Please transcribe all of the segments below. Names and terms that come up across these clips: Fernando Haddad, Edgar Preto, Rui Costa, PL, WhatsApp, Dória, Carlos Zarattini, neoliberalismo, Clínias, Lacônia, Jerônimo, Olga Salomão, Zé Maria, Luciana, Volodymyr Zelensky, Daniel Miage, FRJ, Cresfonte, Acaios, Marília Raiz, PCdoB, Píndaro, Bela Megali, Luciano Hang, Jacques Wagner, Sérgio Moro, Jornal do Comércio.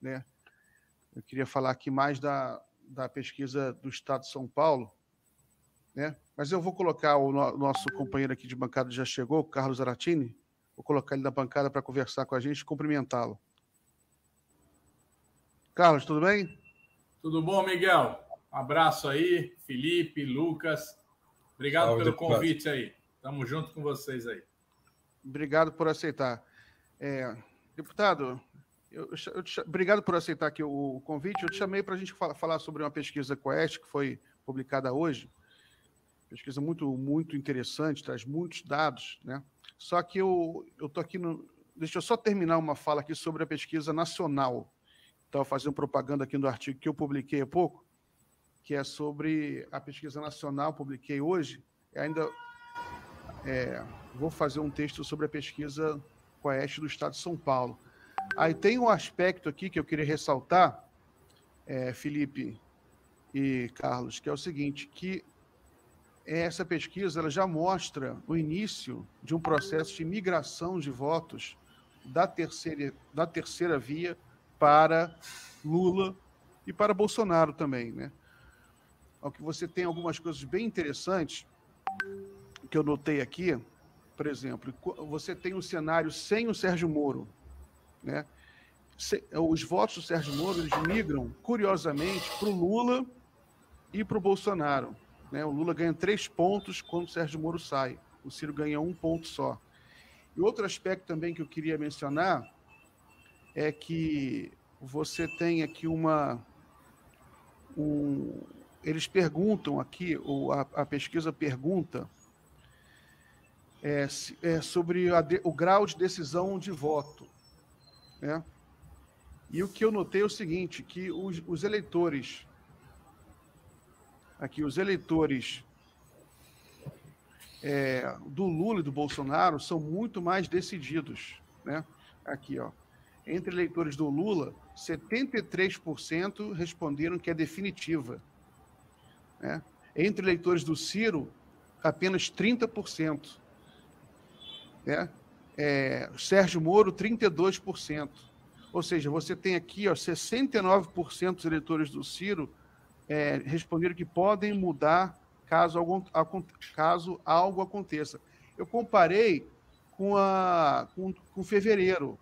Né? Eu queria falar aqui mais da pesquisa do Estado de São Paulo, né? Mas eu vou colocar o nosso companheiro aqui de bancada, já chegou, Carlos Zarattini, vou colocar ele na bancada para conversar com a gente e cumprimentá-lo. Carlos, tudo bem? Tudo bom, Miguel? Abraço aí, Felipe, Lucas. Obrigado pelo convite aí. Estamos junto com vocês aí. Obrigado por aceitar. Deputado, obrigado por aceitar aqui o convite. Eu te chamei para a gente falar sobre uma pesquisa Quaest que foi publicada hoje. Pesquisa muito, muito interessante, traz muitos dados, né? Só que eu estou aqui no... Deixa eu só terminar uma fala aqui sobre a pesquisa nacional. Estava fazendo propaganda aqui no artigo que eu publiquei há pouco, que é sobre a pesquisa nacional, publiquei hoje. Ainda vou fazer um texto sobre a pesquisa Quaest do Estado de São Paulo. Aí tem um aspecto aqui que eu queria ressaltar, Felipe e Carlos, que é o seguinte, que essa pesquisa ela já mostra o início de um processo de migração de votos da terceira via para Lula e para Bolsonaro também, né? Ao que você tem algumas coisas bem interessantes que eu notei aqui, por exemplo, você tem um cenário sem o Sérgio Moro, né? Os votos do Sérgio Moro eles migram, curiosamente, para o Lula e para o Bolsonaro, né? O Lula ganha 3 pontos quando o Sérgio Moro sai, o Ciro ganha 1 ponto só. E outro aspecto também que eu queria mencionar é que você tem aqui eles perguntam aqui, ou a pesquisa pergunta sobre o grau de decisão de voto, né? E o que eu notei é o seguinte, que os eleitores, aqui os eleitores do Lula e do Bolsonaro são muito mais decididos, né? Aqui, ó. Entre eleitores do Lula, 73% responderam que é definitiva. Né? Entre eleitores do Ciro, apenas 30%. Né? Sérgio Moro, 32%. Ou seja, você tem aqui 69% dos eleitores do Ciro responderam que podem mudar caso algo aconteça. Eu comparei com fevereiro,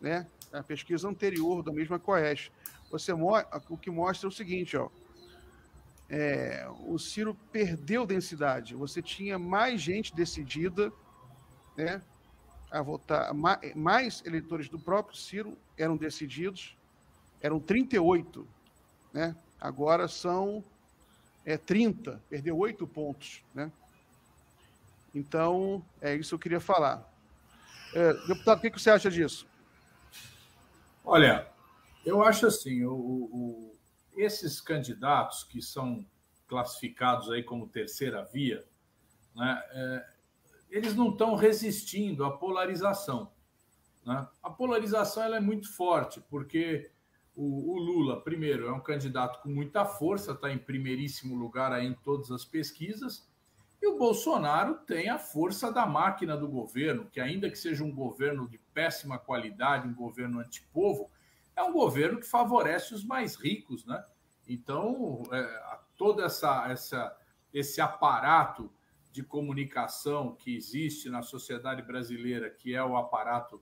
né? A pesquisa anterior da mesma Quaest. O que mostra é o seguinte, ó. O Ciro perdeu densidade. Você tinha mais gente decidida, né, a votar, mais eleitores do próprio Ciro eram decididos, eram 38, né? Agora são 30, perdeu 8 pontos, né? Então, é isso que eu queria falar. Deputado, o que você acha disso? Olha, eu acho assim, esses candidatos que são classificados aí como terceira via, né, eles não estão resistindo à polarização, né? A polarização ela é muito forte, porque o Lula, primeiro, é um candidato com muita força, está em primeiríssimo lugar aí em todas as pesquisas, e o Bolsonaro tem a força da máquina do governo, que ainda que seja um governo de péssima qualidade, um governo antipovo, é um governo que favorece os mais ricos, né? Então, todo esse aparato de comunicação que existe na sociedade brasileira, que é o aparato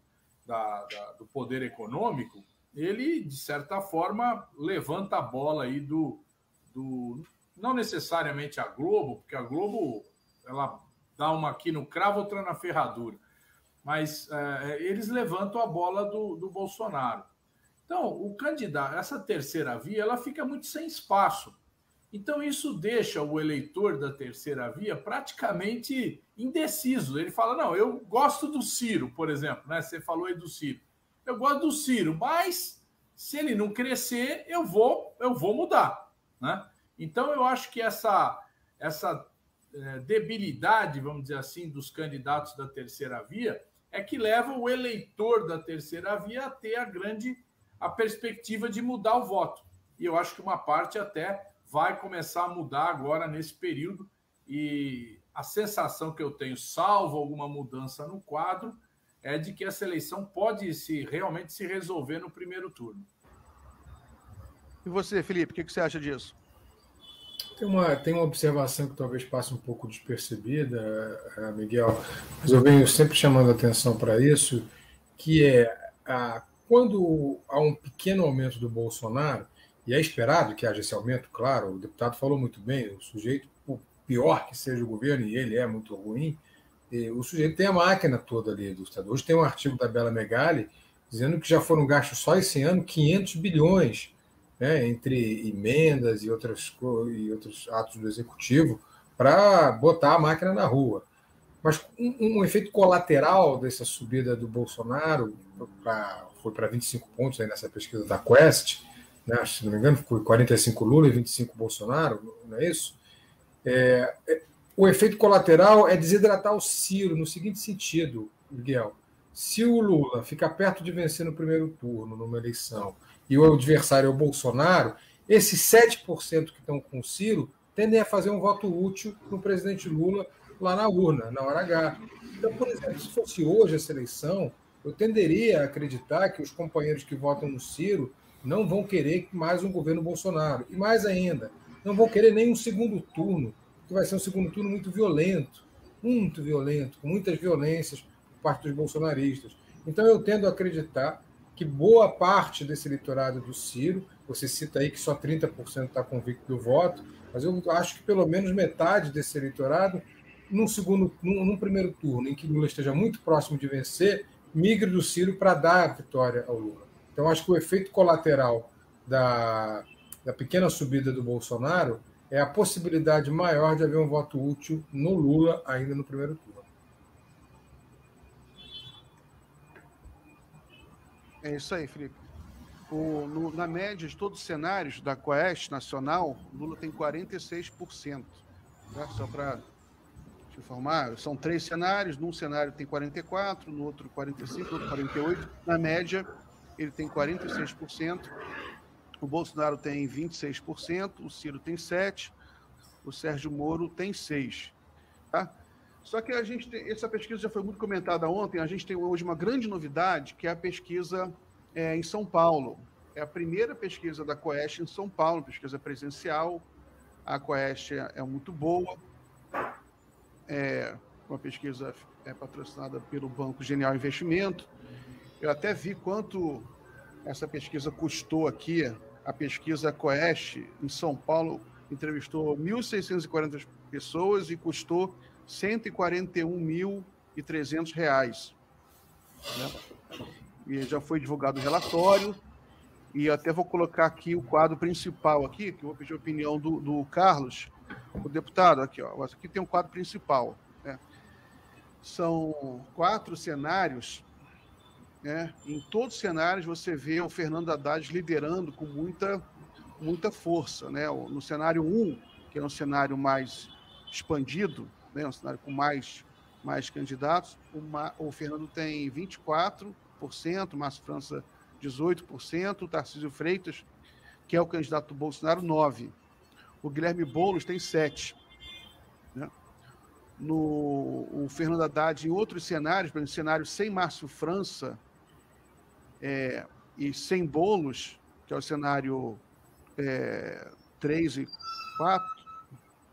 do poder econômico, ele, de certa forma, levanta a bola aí não necessariamente a Globo, porque a Globo ela dá uma aqui no cravo, outra na ferradura, mas eles levantam a bola do Bolsonaro. Então, o candidato, essa terceira via, ela fica muito sem espaço. Então, isso deixa o eleitor da terceira via praticamente indeciso. Ele fala, não, eu gosto do Ciro, por exemplo, né? Você falou aí do Ciro. Eu gosto do Ciro, mas se ele não crescer, eu vou mudar, né? Então, eu acho que essa debilidade, vamos dizer assim, dos candidatos da terceira via é que leva o eleitor da terceira via a ter a perspectiva de mudar o voto. E eu acho que uma parte até vai começar a mudar agora nesse período. E a sensação que eu tenho, salvo alguma mudança no quadro, é de que essa eleição pode realmente se resolver no primeiro turno. E você, Felipe, o que você acha disso? Tem uma observação que talvez passe um pouco despercebida, Miguel, mas eu venho sempre chamando a atenção para isso, que é quando há um pequeno aumento do Bolsonaro, e é esperado que haja esse aumento, claro, o deputado falou muito bem, o sujeito, por pior que seja o governo, e ele é muito ruim, o sujeito tem a máquina toda ali do Estado. Hoje tem um artigo da Bela Megali dizendo que já foram gastos só esse ano 500 bilhões, né, entre emendas e outros atos do Executivo, para botar a máquina na rua. Mas um efeito colateral dessa subida do Bolsonaro, foi para 25 pontos aí nessa pesquisa da Quaest, né, se não me engano, ficou 45 Lula e 25 Bolsonaro, não é isso? O efeito colateral é desidratar o Ciro, no seguinte sentido, Miguel. Se o Lula ficar perto de vencer no primeiro turno, numa eleição, e o adversário é o Bolsonaro, esses 7% que estão com o Ciro tendem a fazer um voto útil no presidente Lula lá na urna, na hora H. Então, por exemplo, se fosse hoje essa eleição, eu tenderia a acreditar que os companheiros que votam no Ciro não vão querer mais um governo Bolsonaro. E mais ainda, não vão querer nem um segundo turno, que vai ser um segundo turno muito violento, com muitas violências por parte dos bolsonaristas. Então, eu tendo a acreditar que boa parte desse eleitorado do Ciro, você cita aí que só 30% está convicto do voto, mas eu acho que pelo menos metade desse eleitorado, num primeiro turno, em que Lula esteja muito próximo de vencer, migre do Ciro para dar a vitória ao Lula. Então, acho que o efeito colateral da pequena subida do Bolsonaro é a possibilidade maior de haver um voto útil no Lula ainda no primeiro turno. É isso aí, Felipe. Na média de todos os cenários da Quaest Nacional, Lula tem 46%. Tá? Só para te informar, são 3 cenários. Num cenário tem 44%, no outro 45%, no outro 48%. Na média, ele tem 46%. O Bolsonaro tem 26%, o Ciro tem 7%, o Sérgio Moro tem 6%. Tá? Só que essa pesquisa já foi muito comentada ontem, a gente tem hoje uma grande novidade, que é a pesquisa em São Paulo. É a primeira pesquisa da Quaest em São Paulo, pesquisa presencial. A Quaest é muito boa, uma pesquisa patrocinada pelo Banco Genial Investimento. Eu até vi quanto essa pesquisa custou aqui, a pesquisa Quaest em São Paulo entrevistou 1.640 pessoas e custou R$ 141.300. Né? E já foi divulgado o relatório, e até vou colocar aqui o quadro principal aqui, que eu vou pedir a opinião do Carlos, o deputado, aqui, ó. Aqui tem um quadro principal. Né? São 4 cenários, né? Em todos os cenários você vê o Fernando Haddad liderando com muita força. Né? No cenário 1, que é um cenário mais expandido, né, um cenário com mais candidatos, o Fernando tem 24%, o Márcio França 18%, o Tarcísio Freitas, que é o candidato do Bolsonaro, 9%. O Guilherme Boulos tem 7%. Né? O Fernando Haddad, em outros cenários, por exemplo, cenário sem Márcio França e sem Boulos, que é o cenário 3 e 4,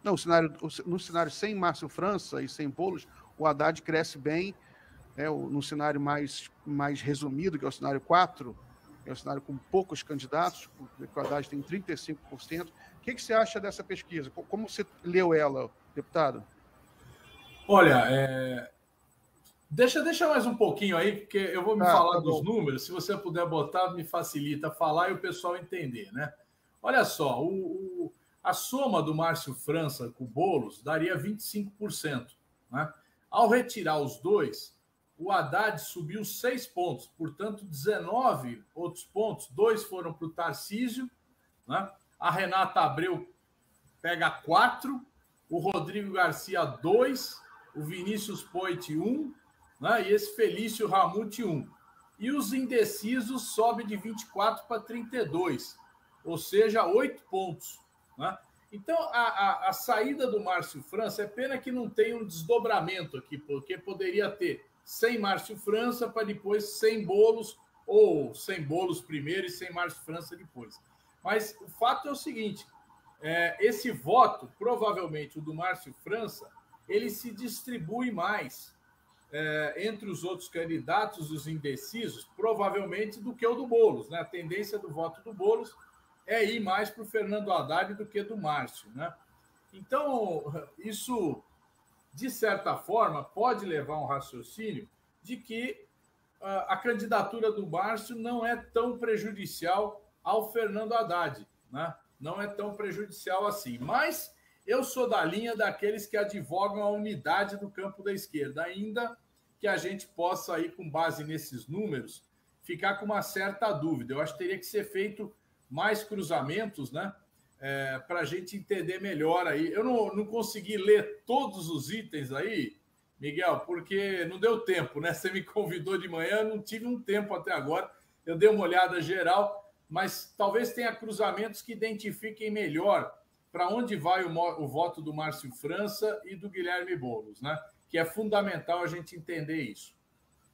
não, no cenário sem Márcio França e sem Boulos, o Haddad cresce bem, né, no cenário mais resumido, que é o cenário 4, é o cenário com poucos candidatos, o Haddad tem 35%. O que você acha dessa pesquisa? Como você leu ela, deputado? Olha, deixa mais um pouquinho aí, porque eu vou falar dos números, se você puder botar, me facilita falar e o pessoal entender, né? Olha só, a soma do Márcio França com o Boulos daria 25%. Né? Ao retirar os dois, o Haddad subiu 6 pontos, portanto, 19 outros pontos, 2 foram para o Tarcísio, né? A Renata Abreu pega 4, o Rodrigo Garcia 2, o Vinícius Poit 1, né? E esse Felício Ramute 1. E os indecisos sobe de 24 para 32, ou seja, 8 pontos. Né? Então, a saída do Márcio França, é pena que não tem um desdobramento aqui, porque poderia ter sem Márcio França, para depois sem Boulos, ou sem Boulos primeiro e sem Márcio França depois. Mas o fato é o seguinte, esse voto, provavelmente o do Márcio França, ele se distribui mais entre os outros candidatos, os indecisos, provavelmente do que o do Boulos, né? A tendência do voto do Boulos é ir mais para o Fernando Haddad do que do Márcio, né? Então, isso, de certa forma, pode levar a um raciocínio de que a candidatura do Márcio não é tão prejudicial ao Fernando Haddad, né? Não é tão prejudicial assim, mas eu sou da linha daqueles que advogam a unidade do campo da esquerda, ainda que a gente possa, aí, com base nesses números, ficar com uma certa dúvida. Eu acho que teria que ser feito mais cruzamentos, né? Para a gente entender melhor aí. Eu não consegui ler todos os itens aí, Miguel, porque não deu tempo, né? Você me convidou de manhã, eu não tive um tempo até agora. Eu dei uma olhada geral, mas talvez tenha cruzamentos que identifiquem melhor para onde vai o voto do Márcio França e do Guilherme Boulos, né? Que é fundamental a gente entender isso.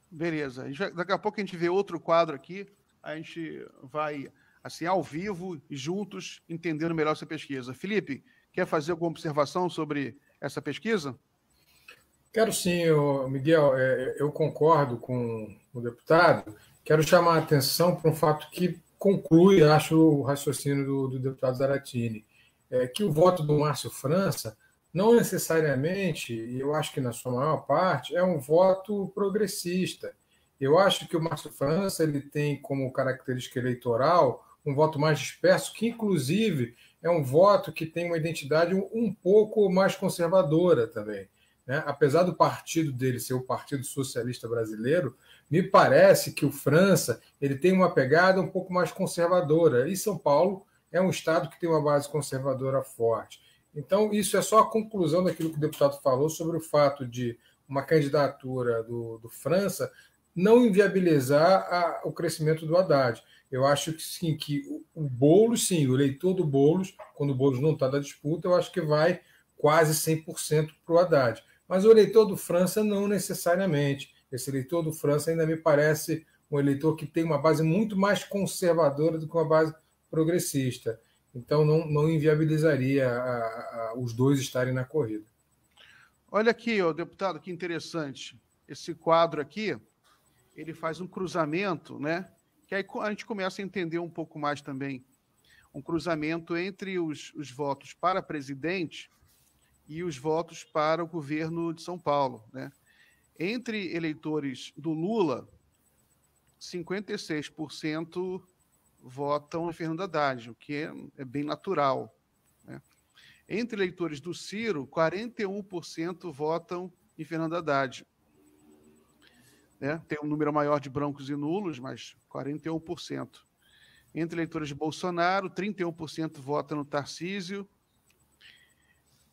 Beleza. Daqui a pouco a gente vê outro quadro aqui, a gente vai, assim, ao vivo, juntos, entendendo melhor essa pesquisa. Felipe, quer fazer alguma observação sobre essa pesquisa? Quero sim, Miguel. Eu concordo com o deputado. Quero chamar a atenção para um fato que conclui, acho, o raciocínio do deputado Zarattini. Que o voto do Márcio França não necessariamente, e eu acho que na sua maior parte, é um voto progressista. Eu acho que o Márcio França ele tem como característica eleitoral um voto mais disperso, que inclusive é um voto que tem uma identidade um pouco mais conservadora também, né? Apesar do partido dele ser o Partido Socialista Brasileiro, me parece que o França ele tem uma pegada um pouco mais conservadora. E São Paulo é um estado que tem uma base conservadora forte. Então, isso é só a conclusão daquilo que o deputado falou sobre o fato de uma candidatura do França não inviabilizar o crescimento do Haddad. Eu acho que sim, que o Boulos, sim, o eleitor do Boulos, quando o Boulos não está na disputa, eu acho que vai quase 100% para o Haddad. Mas o eleitor do França não necessariamente. Esse eleitor do França ainda me parece um eleitor que tem uma base muito mais conservadora do que uma base progressista. Então, não inviabilizaria os dois estarem na corrida. Olha aqui, ó, deputado, que interessante. Esse quadro aqui, ele faz um cruzamento, né? Que aí a gente começa a entender um pouco mais também. Um cruzamento entre os votos para presidente e os votos para o governo de São Paulo, né? Entre eleitores do Lula, 56% votam em Fernando Haddad, o que é bem natural, né? Entre eleitores do Ciro, 41% votam em Fernando Haddad, né? Tem um número maior de brancos e nulos, mas 41%. Entre eleitores de Bolsonaro, 31% votam no Tarcísio.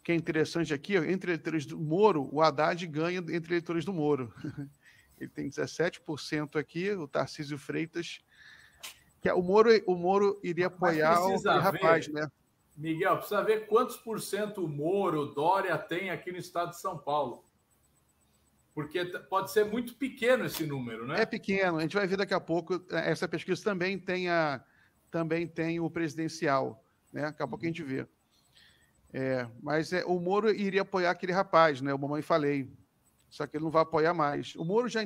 O que é interessante aqui, ó, entre eleitores do Moro, o Haddad ganha entre eleitores do Moro. Ele tem 17% aqui, o Tarcísio Freitas. O Moro iria apoiar o rapaz, né? Miguel, precisa ver quantos por cento o Moro, o Dória tem aqui no estado de São Paulo. Porque pode ser muito pequeno esse número, né? É pequeno, a gente vai ver daqui a pouco. Essa pesquisa também tem o presidencial, né? Daqui a pouco a gente vê. Mas o Moro iria apoiar aquele rapaz, né? O mamãe falei. Só que ele não vai apoiar mais. O Moro já...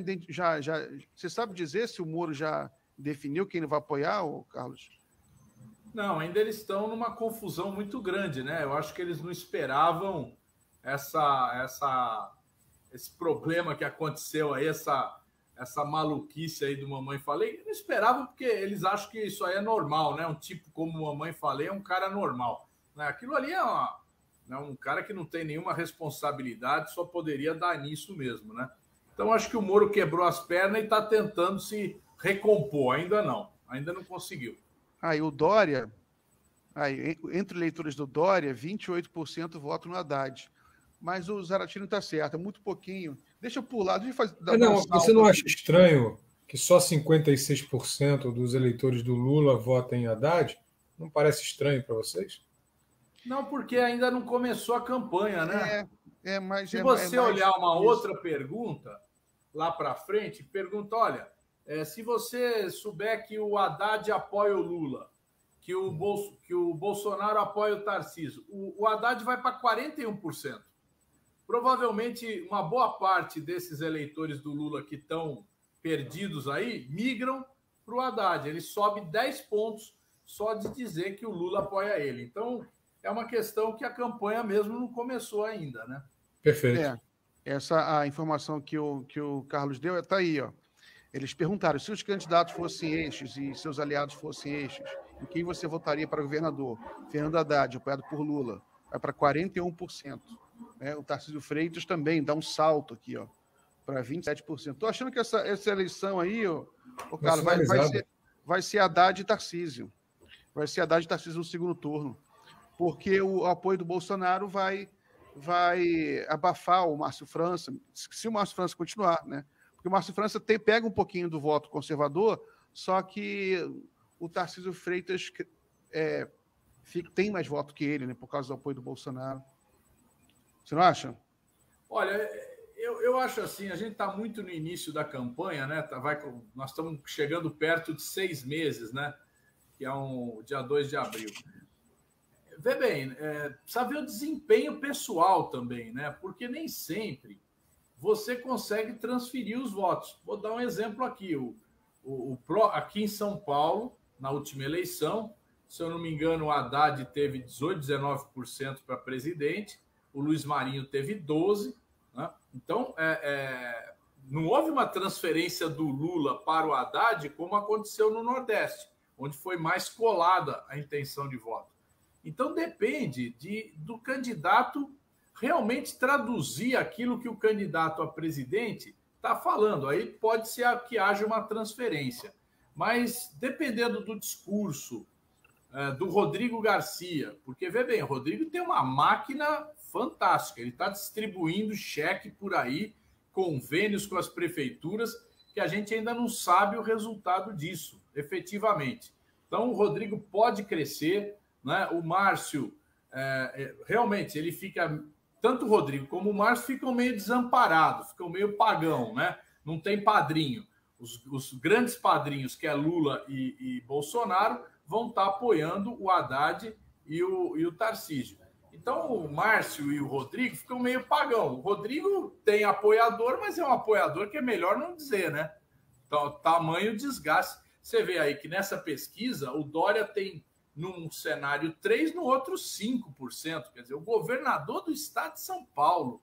Você sabe dizer se o Moro já definiu quem ele vai apoiar, Carlos? Não, ainda eles estão numa confusão muito grande, né? Eu acho que eles não esperavam esse problema que aconteceu aí, essa maluquice aí do Mamãe Falei. Não esperavam porque eles acham que isso aí é normal, né? Um tipo como o Mamãe Falei é um cara normal, né? Aquilo ali é um cara que não tem nenhuma responsabilidade, só poderia dar nisso mesmo, né? Então acho que o Moro quebrou as pernas e está tentando se recompor, ainda não conseguiu. Aí o Dória, entre eleitores do Dória, 28% votam no Haddad. Mas o Zarattini está certo, é muito pouquinho. Deixa eu pular, deixa eu fazer. Você não acha estranho que só 56% dos eleitores do Lula votem em Haddad? Não parece estranho para vocês? Não, porque ainda não começou a campanha, né? Se você olhar uma outra pergunta, lá para frente, pergunta, olha, se você souber que o Haddad apoia o Lula, que o Bolsonaro apoia o Tarcísio, o Haddad vai para 41%. Provavelmente uma boa parte desses eleitores do Lula que estão perdidos aí migram para o Haddad. Ele sobe 10 pontos só de dizer que o Lula apoia ele. Então, é uma questão que a campanha mesmo não começou ainda, né? Perfeito. Essa a informação que o Carlos deu está aí, ó. Eles perguntaram, se os candidatos fossem estes e seus aliados fossem estes, em quem você votaria para governador? Fernando Haddad, apoiado por Lula, vai para 41%. Né? O Tarcísio Freitas também dá um salto aqui, ó, para 27%. Estou achando que essa eleição aí, ó, Carlos, vai ser Haddad e Tarcísio. Vai ser Haddad e Tarcísio no segundo turno, porque o apoio do Bolsonaro vai abafar o Márcio França, se o Márcio França continuar, né? Porque o Márcio França pega um pouquinho do voto conservador, só que o Tarcísio Freitas tem mais voto que ele, né, por causa do apoio do Bolsonaro. Você não acha? Olha, eu acho assim, a gente está muito no início da campanha, né? Nós estamos chegando perto de 6 meses, né? Que é dia 2 de abril. Vê bem, precisa ver o desempenho pessoal também, né? Porque nem sempre você consegue transferir os votos. Vou dar um exemplo aqui. Aqui em São Paulo, na última eleição, se eu não me engano, o Haddad teve 18%, 19% para presidente, o Luiz Marinho teve 12%. Né? Então, não houve uma transferência do Lula para o Haddad como aconteceu no Nordeste, onde foi mais colada a intenção de voto. Então, depende do candidato realmente traduzir aquilo que o candidato a presidente está falando. Aí pode ser que haja uma transferência. Mas, dependendo do discurso do Rodrigo Garcia, porque, vê bem, o Rodrigo tem uma máquina fantástica. Ele está distribuindo cheque por aí, convênios com as prefeituras, que a gente ainda não sabe o resultado disso, efetivamente. Então, o Rodrigo pode crescer, né? O Márcio, realmente, ele fica... Tanto o Rodrigo como o Márcio ficam meio desamparados, ficam meio pagão, né? Não tem padrinho. Os grandes padrinhos, que é Lula e Bolsonaro, vão estar apoiando o Haddad e o Tarcísio. Então, o Márcio e o Rodrigo ficam meio pagão. O Rodrigo tem apoiador, mas é um apoiador que é melhor não dizer, né? Então, tamanho desgaste. Você vê aí que nessa pesquisa, o Dória tem... num cenário 3%, no outro 5%. Quer dizer, o governador do estado de São Paulo,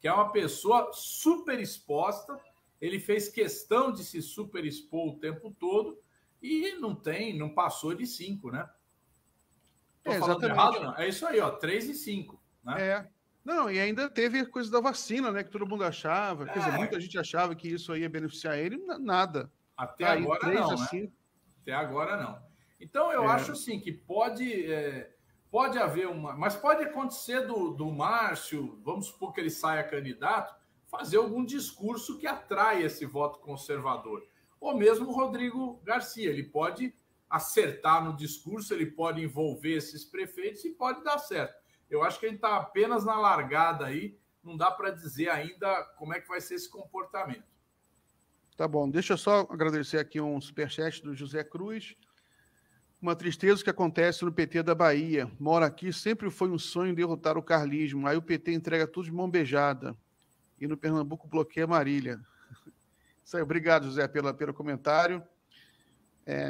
que é uma pessoa super exposta, ele fez questão de se super expor o tempo todo e não passou de 5%, né? Estou falando errado, não? É isso aí, ó, 3 e 5. Né? Não, e ainda teve coisa da vacina, né? Que todo mundo achava, muita gente achava que isso aí ia beneficiar ele, nada. Até agora aí, não, né? Até agora não. Então, eu acho assim que pode haver uma... Mas pode acontecer do Márcio, vamos supor que ele saia candidato, fazer algum discurso que atrai esse voto conservador. Ou mesmo o Rodrigo Garcia, ele pode acertar no discurso, ele pode envolver esses prefeitos e pode dar certo. Eu acho que a gente está apenas na largada aí, não dá para dizer ainda como é que vai ser esse comportamento. Tá bom, deixa eu só agradecer aqui um superchat do José Cruz. Uma tristeza que acontece no PT da Bahia. Mora aqui, sempre foi um sonho derrotar o carlismo. Aí o PT entrega tudo de mão beijada. E no Pernambuco bloqueia Marília. Isso aí, obrigado, José, pelo comentário.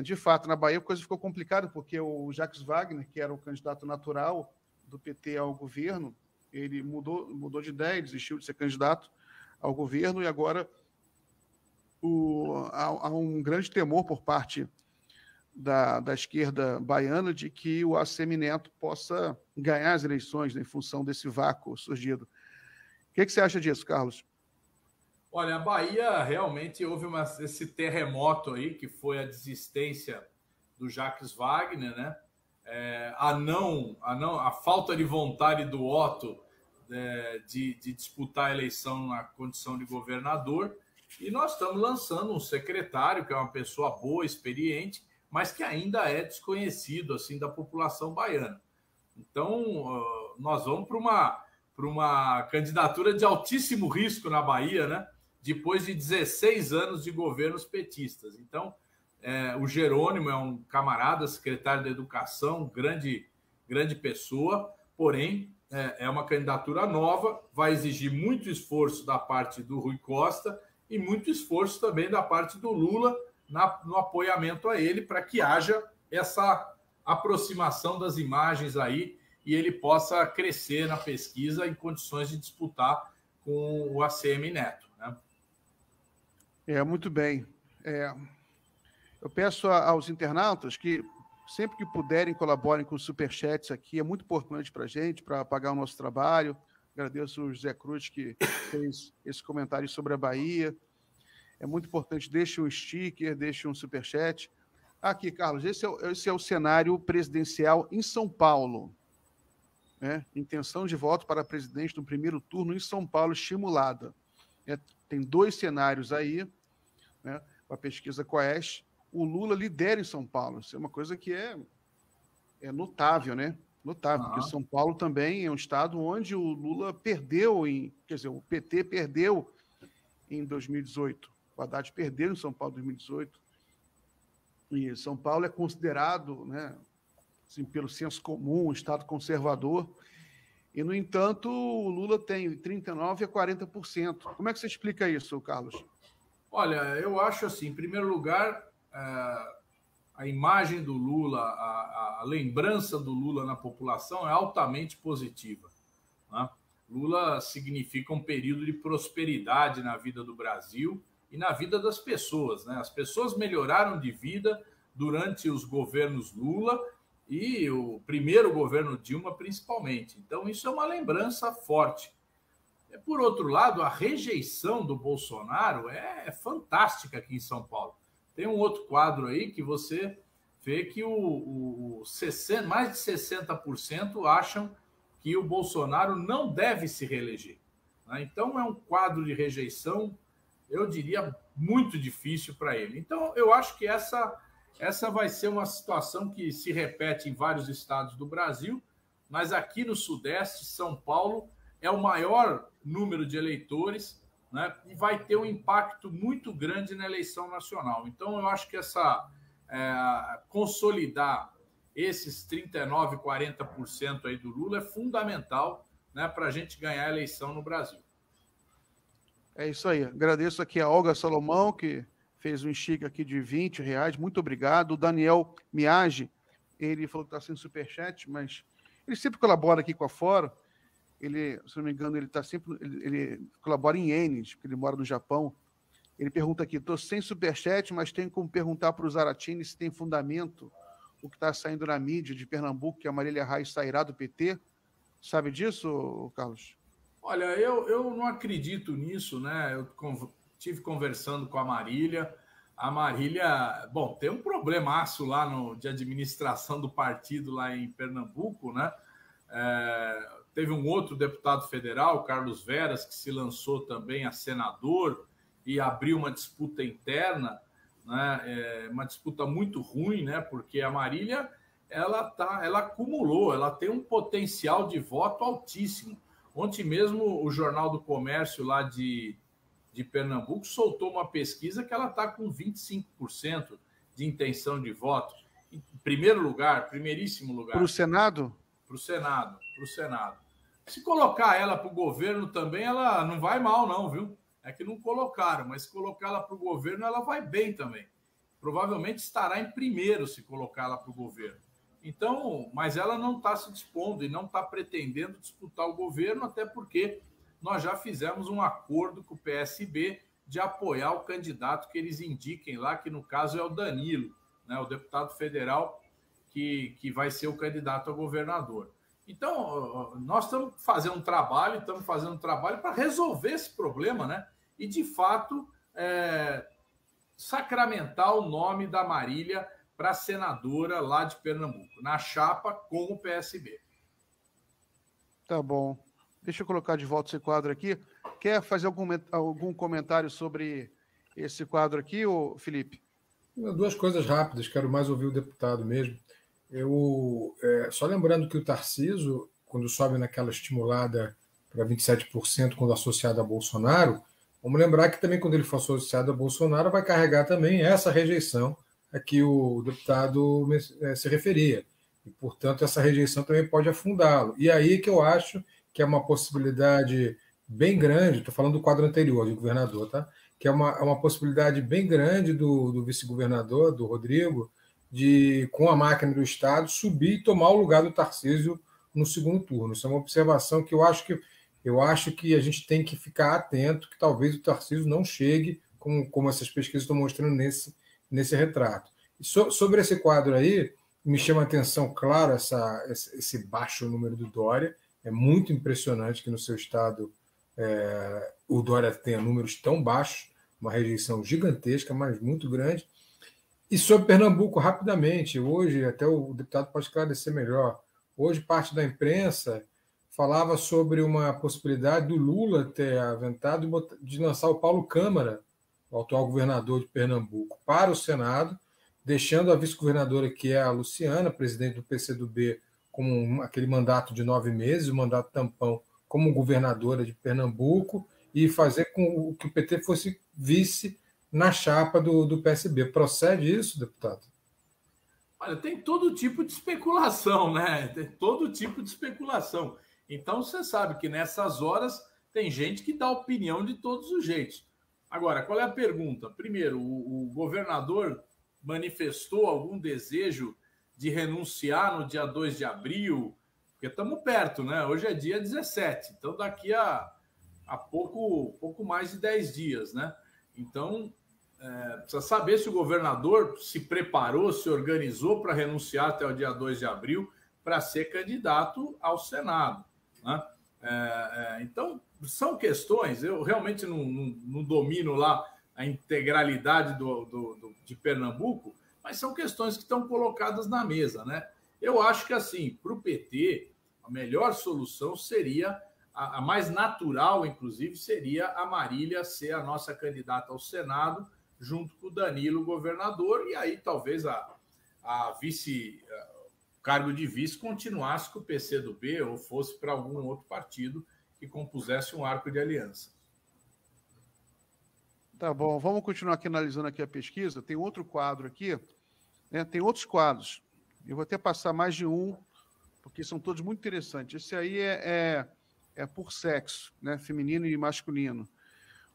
De fato, na Bahia a coisa ficou complicada, porque o Jacques Wagner, que era o candidato natural do PT ao governo, ele mudou de ideia, desistiu de ser candidato ao governo, e agora há um grande temor por parte da esquerda baiana de que o ACM Neto possa ganhar as eleições, né, em função desse vácuo surgido. O que você acha disso, Carlos? Olha, a Bahia realmente houve esse terremoto aí, que foi a desistência do Jacques Wagner, né? A falta de vontade do Otto de disputar a eleição na condição de governador. E nós estamos lançando um secretário, que é uma pessoa boa, experiente, mas que ainda é desconhecido assim da população baiana. Então, nós vamos para uma candidatura de altíssimo risco na Bahia, né? depois de 16 anos de governos petistas. Então, o Jerônimo é um camarada, secretário da Educação, grande pessoa, porém, é uma candidatura nova, vai exigir muito esforço da parte do Rui Costa e muito esforço também da parte do Lula no apoiamento a ele, para que haja essa aproximação das imagens aí e ele possa crescer na pesquisa em condições de disputar com o ACM Neto, né? Muito bem. Eu peço aos internautas que sempre que puderem colaborem com os superchats aqui, é muito importante para a gente, para pagar o nosso trabalho. Agradeço o José Cruz que fez esse comentário sobre a Bahia. É muito importante, deixe um sticker, deixe um superchat. Aqui, Carlos, esse é o cenário presidencial em São Paulo, né? Intenção de voto para presidente no primeiro turno em São Paulo estimulada. Tem dois cenários aí, né? A pesquisa Quaest, o Lula lidera em São Paulo. Isso é uma coisa que é notável, né? Notável, porque São Paulo também é um estado onde o Lula perdeu, quer dizer, o PT perdeu em 2018. O Haddad perdeu em São Paulo em 2018. E São Paulo é considerado, né, assim, pelo senso comum, um estado conservador. E, no entanto, o Lula tem 39% a 40%. Como é que você explica isso, Carlos? Olha, eu acho assim, em primeiro lugar, a imagem do Lula, a lembrança do Lula na população é altamente positiva, né? Lula significa um período de prosperidade na vida do Brasil e na vida das pessoas, né? As pessoas melhoraram de vida durante os governos Lula e o primeiro governo Dilma, principalmente. Então, isso é uma lembrança forte. Por outro lado, a rejeição do Bolsonaro é fantástica aqui em São Paulo. Tem um outro quadro aí que você vê que mais de 60% acham que o Bolsonaro não deve se reeleger, né? Então, é um quadro de rejeição, eu diria, muito difícil para ele. Então, eu acho que essa vai ser uma situação que se repete em vários estados do Brasil, mas aqui no Sudeste, São Paulo é o maior número de eleitores, né, e vai ter um impacto muito grande na eleição nacional. Então, eu acho que consolidar esses 39%, 40% aí do Lula é fundamental, né, para a gente ganhar a eleição no Brasil. É isso aí. Agradeço aqui a Olga Salomão, que fez um chique aqui de R$20. Muito obrigado. O Daniel Miage, ele falou que está sem superchat, mas ele sempre colabora aqui com a Fora. Ele, se não me engano, ele colabora em ienes, porque ele mora no Japão. Ele pergunta aqui: estou sem superchat, mas tenho como perguntar para o Zarattini se tem fundamento o que está saindo na mídia de Pernambuco, que a Marília Raiz sairá do PT. Sabe disso, Carlos? Olha, eu não acredito nisso, né? Eu estive conversando com a Marília. A Marília, bom, tem um problemaço lá de administração do partido lá em Pernambuco, né? Teve um outro deputado federal, Carlos Veras, que se lançou também a senador e abriu uma disputa interna, né? Uma disputa muito ruim, né? Porque a Marília ela acumulou, ela tem um potencial de voto altíssimo. Ontem mesmo o Jornal do Comércio lá de Pernambuco soltou uma pesquisa que ela está com 25% de intenção de voto. Em primeiríssimo lugar. Para o Senado? Para o Senado. Se colocar ela para o governo também, ela não vai mal, não, viu? É que não colocaram, mas se colocar ela para o governo, ela vai bem também. Provavelmente estará em primeiro se colocar ela para o governo. Então, mas ela não está se dispondo e não está pretendendo disputar o governo, até porque nós já fizemos um acordo com o PSB de apoiar o candidato que eles indiquem lá, que no caso é o Danilo, né, o deputado federal que vai ser o candidato a governador. Então, nós estamos fazendo um trabalho para resolver esse problema, né? E, de fato, sacramentar o nome da Marília para senadora lá de Pernambuco, na chapa com o PSB. Tá bom. Deixa eu colocar de volta esse quadro aqui. Quer fazer algum comentário sobre esse quadro aqui, Felipe? Duas coisas rápidas, quero mais ouvir o deputado mesmo. Só lembrando que o Tarcísio, quando sobe naquela estimulada para 27%, quando associado a Bolsonaro, Vamos lembrar que também quando ele for associado a Bolsonaro vai carregar também essa rejeição a que o deputado se referia. E, portanto, essa rejeição também pode afundá-lo. E aí que eu acho que é uma possibilidade bem grande, estou falando do quadro anterior de governador, tá? Que é uma possibilidade bem grande do vice-governador, do Rodrigo, de, com a máquina do Estado, subir e tomar o lugar do Tarcísio no segundo turno. Isso é uma observação que eu acho que a gente tem que ficar atento, que talvez o Tarcísio não chegue, como essas pesquisas estão mostrando nesse retrato. E sobre esse quadro aí, me chama a atenção, claro, esse baixo número do Dória. É muito impressionante que no seu estado o Dória tenha números tão baixos, uma rejeição gigantesca, mas muito grande. E sobre Pernambuco, rapidamente, hoje, até o deputado pode esclarecer melhor, hoje parte da imprensa falava sobre uma possibilidade do Lula ter aventado de lançar o Paulo Câmara, o atual governador de Pernambuco, para o Senado, deixando a vice-governadora, que é a Luciana, presidente do PCdoB, com aquele mandato de 9 meses, o mandato tampão, como governadora de Pernambuco, e fazer com que o PT fosse vice na chapa do PSB. Procede isso, deputado? Olha, tem todo tipo de especulação, né? Tem todo tipo de especulação. Então, você sabe que nessas horas tem gente que dá opinião de todos os jeitos. Agora, qual é a pergunta? Primeiro, o governador manifestou algum desejo de renunciar no dia 2 de abril? Porque estamos perto, né? Hoje é dia 17, então daqui a pouco mais de 10 dias, né? Então, precisa saber se o governador se preparou, se organizou para renunciar até o dia 2 de abril para ser candidato ao Senado, né? Então, são questões, eu realmente não domino lá a integralidade de Pernambuco, mas são questões que estão colocadas na mesa, né? Eu acho que, assim, para o PT, a melhor solução seria... A mais natural, inclusive, seria a Marília ser a nossa candidata ao Senado, junto com o Danilo, governador, e aí talvez o cargo de vice continuasse com o PCdoB ou fosse para algum outro partido que compusesse um arco de aliança. Tá bom, vamos continuar aqui analisando aqui a pesquisa. Tem outro quadro aqui, né? Tem outros quadros. Eu vou até passar mais de um, porque são todos muito interessantes. Esse aí é por sexo, né? Feminino e masculino.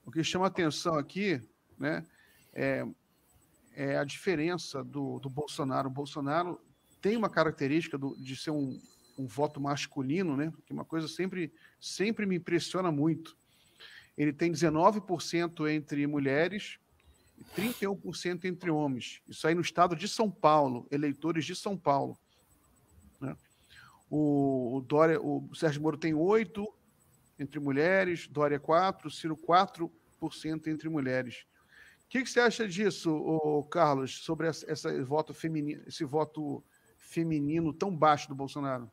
O que chama atenção aqui, né, é a diferença do Bolsonaro. O Bolsonaro tem uma característica de ser um voto masculino, né? Que uma coisa sempre me impressiona muito. Ele tem 19% entre mulheres e 31% entre homens. Isso aí no estado de São Paulo, eleitores de São Paulo, né? O Sérgio Moro tem 8% entre mulheres, Dória 4%, Ciro 4% entre mulheres. O que você acha disso, Carlos, sobre esse voto feminino tão baixo do Bolsonaro?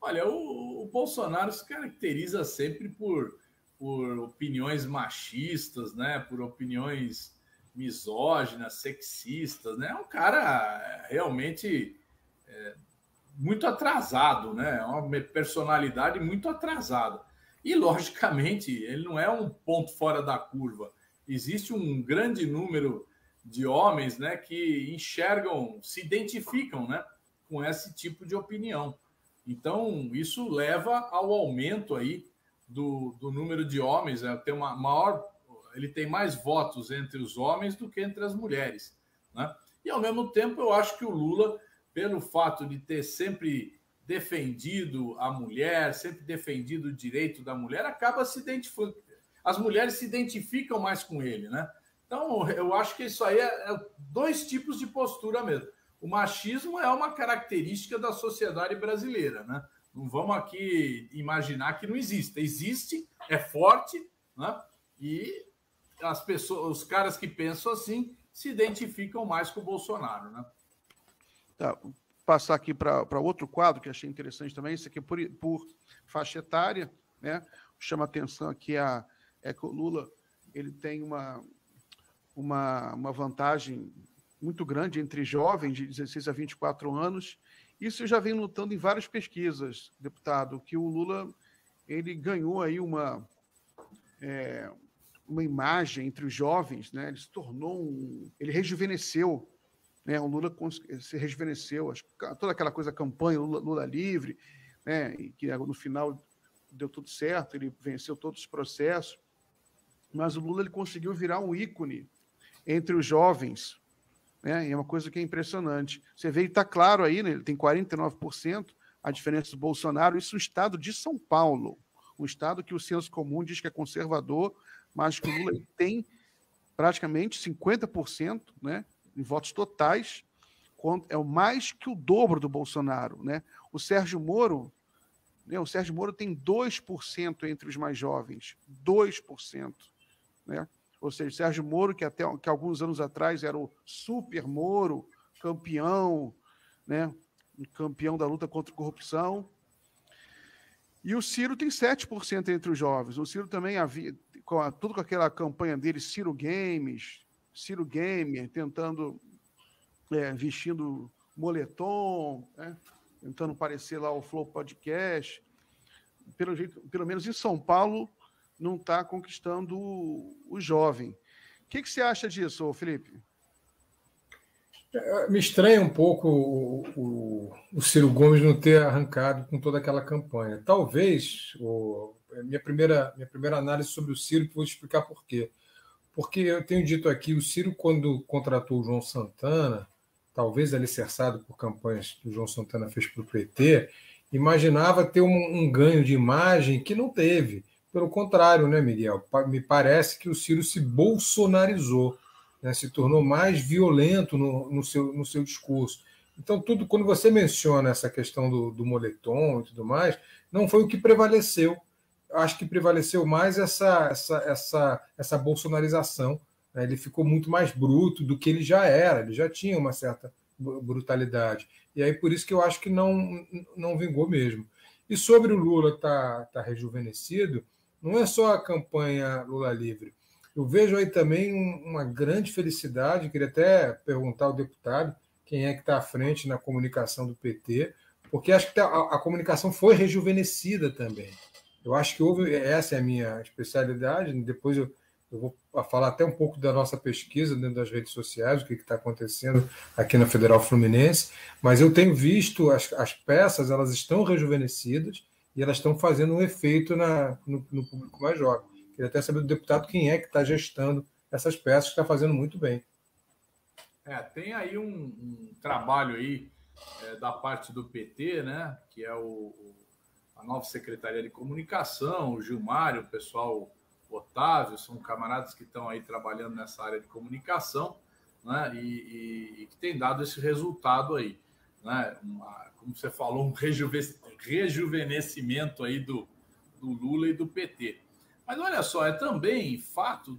Olha, o Bolsonaro se caracteriza sempre por opiniões machistas, né? Por opiniões misóginas, sexistas, né? É um cara realmente... muito atrasado, né? Uma personalidade muito atrasada. E, logicamente, ele não é um ponto fora da curva. Existe um grande número de homens, né, que enxergam, se identificam, né, com esse tipo de opinião. Então, isso leva ao aumento aí do número de homens, né? Ele tem mais votos entre os homens do que entre as mulheres, né? E, ao mesmo tempo, eu acho que o Lula... pelo fato de ter sempre defendido a mulher, sempre defendido o direito da mulher, acaba se identificando. As mulheres se identificam mais com ele, né? Então, eu acho que isso aí é dois tipos de postura mesmo. O machismo é uma característica da sociedade brasileira, né? Não vamos aqui imaginar que não existe. Existe, é forte, né? E as pessoas, os caras que pensam assim se identificam mais com o Bolsonaro, né? Tá, passar aqui para outro quadro que achei interessante também. Isso aqui é por faixa etária, né? Chama atenção aqui que o Lula ele tem uma vantagem muito grande entre jovens de 16 a 24 anos. Isso eu já venho notando em várias pesquisas, deputado, que o Lula ele ganhou aí uma imagem entre os jovens, né? Ele se tornou ele rejuvenesceu, né? O Lula se rejuvenesceu, acho que toda aquela coisa, campanha Lula livre, né? E que no final deu tudo certo, ele venceu todos os processos, mas o Lula ele conseguiu virar um ícone entre os jovens, né? E é uma coisa que é impressionante. Você vê, está claro aí, né? Ele tem 49%, a diferença do Bolsonaro, isso no estado de São Paulo, um estado que o senso comum diz que é conservador, mas que o Lula tem praticamente 50%, né, em votos totais, é o mais que o dobro do Bolsonaro, né? O Sérgio Moro, né, o Sérgio Moro tem 2% entre os mais jovens, 2%, né? Ou seja, o Sérgio Moro, que alguns anos atrás era o super Moro, campeão, né, campeão da luta contra a corrupção. E o Ciro tem 7% entre os jovens. O Ciro também havia, tudo com aquela campanha dele, Ciro Gamer, tentando, vestindo moletom, né, tentando parecer lá o Flow Podcast. Pelo menos em São Paulo, não está conquistando o jovem. O que você acha disso, Felipe? Me estranha um pouco o Ciro Gomes não ter arrancado com toda aquela campanha. Talvez, minha primeira análise sobre o Ciro, que vou explicar por quê. Porque eu tenho dito aqui, o Ciro, quando contratou o João Santana, talvez alicerçado por campanhas que o João Santana fez para o PT, imaginava ter um ganho de imagem que não teve. Pelo contrário, né, Miguel? Me parece que o Ciro se bolsonarizou, né, se tornou mais violento no seu discurso. Então, tudo, quando você menciona essa questão do moletom e tudo mais, não foi o que prevaleceu. Acho que prevaleceu mais essa bolsonarização, né? Ele ficou muito mais bruto do que ele já era, ele já tinha uma certa brutalidade. E aí, por isso que eu acho que não vingou mesmo. E sobre o Lula tá rejuvenescido, não é só a campanha Lula Livre. Eu vejo aí também uma grande felicidade, queria até perguntar ao deputado quem é que está à frente na comunicação do PT, porque acho que a comunicação foi rejuvenescida também. Eu acho que essa é a minha especialidade, depois eu vou falar até um pouco da nossa pesquisa dentro das redes sociais, o que está acontecendo aqui na Federal Fluminense, mas eu tenho visto as peças, elas estão rejuvenescidas e elas estão fazendo um efeito no público mais jovem. Queria até saber do deputado quem é que está gestando essas peças, que está fazendo muito bem. Tem aí um trabalho aí da parte do PT, né? Que é a nova Secretaria de Comunicação, o Gilmário, o pessoal Otávio, são camaradas que estão aí trabalhando nessa área de comunicação, né? E que tem dado esse resultado aí, né? Como você falou, um rejuvenescimento aí do Lula e do PT. Mas olha só, é também fato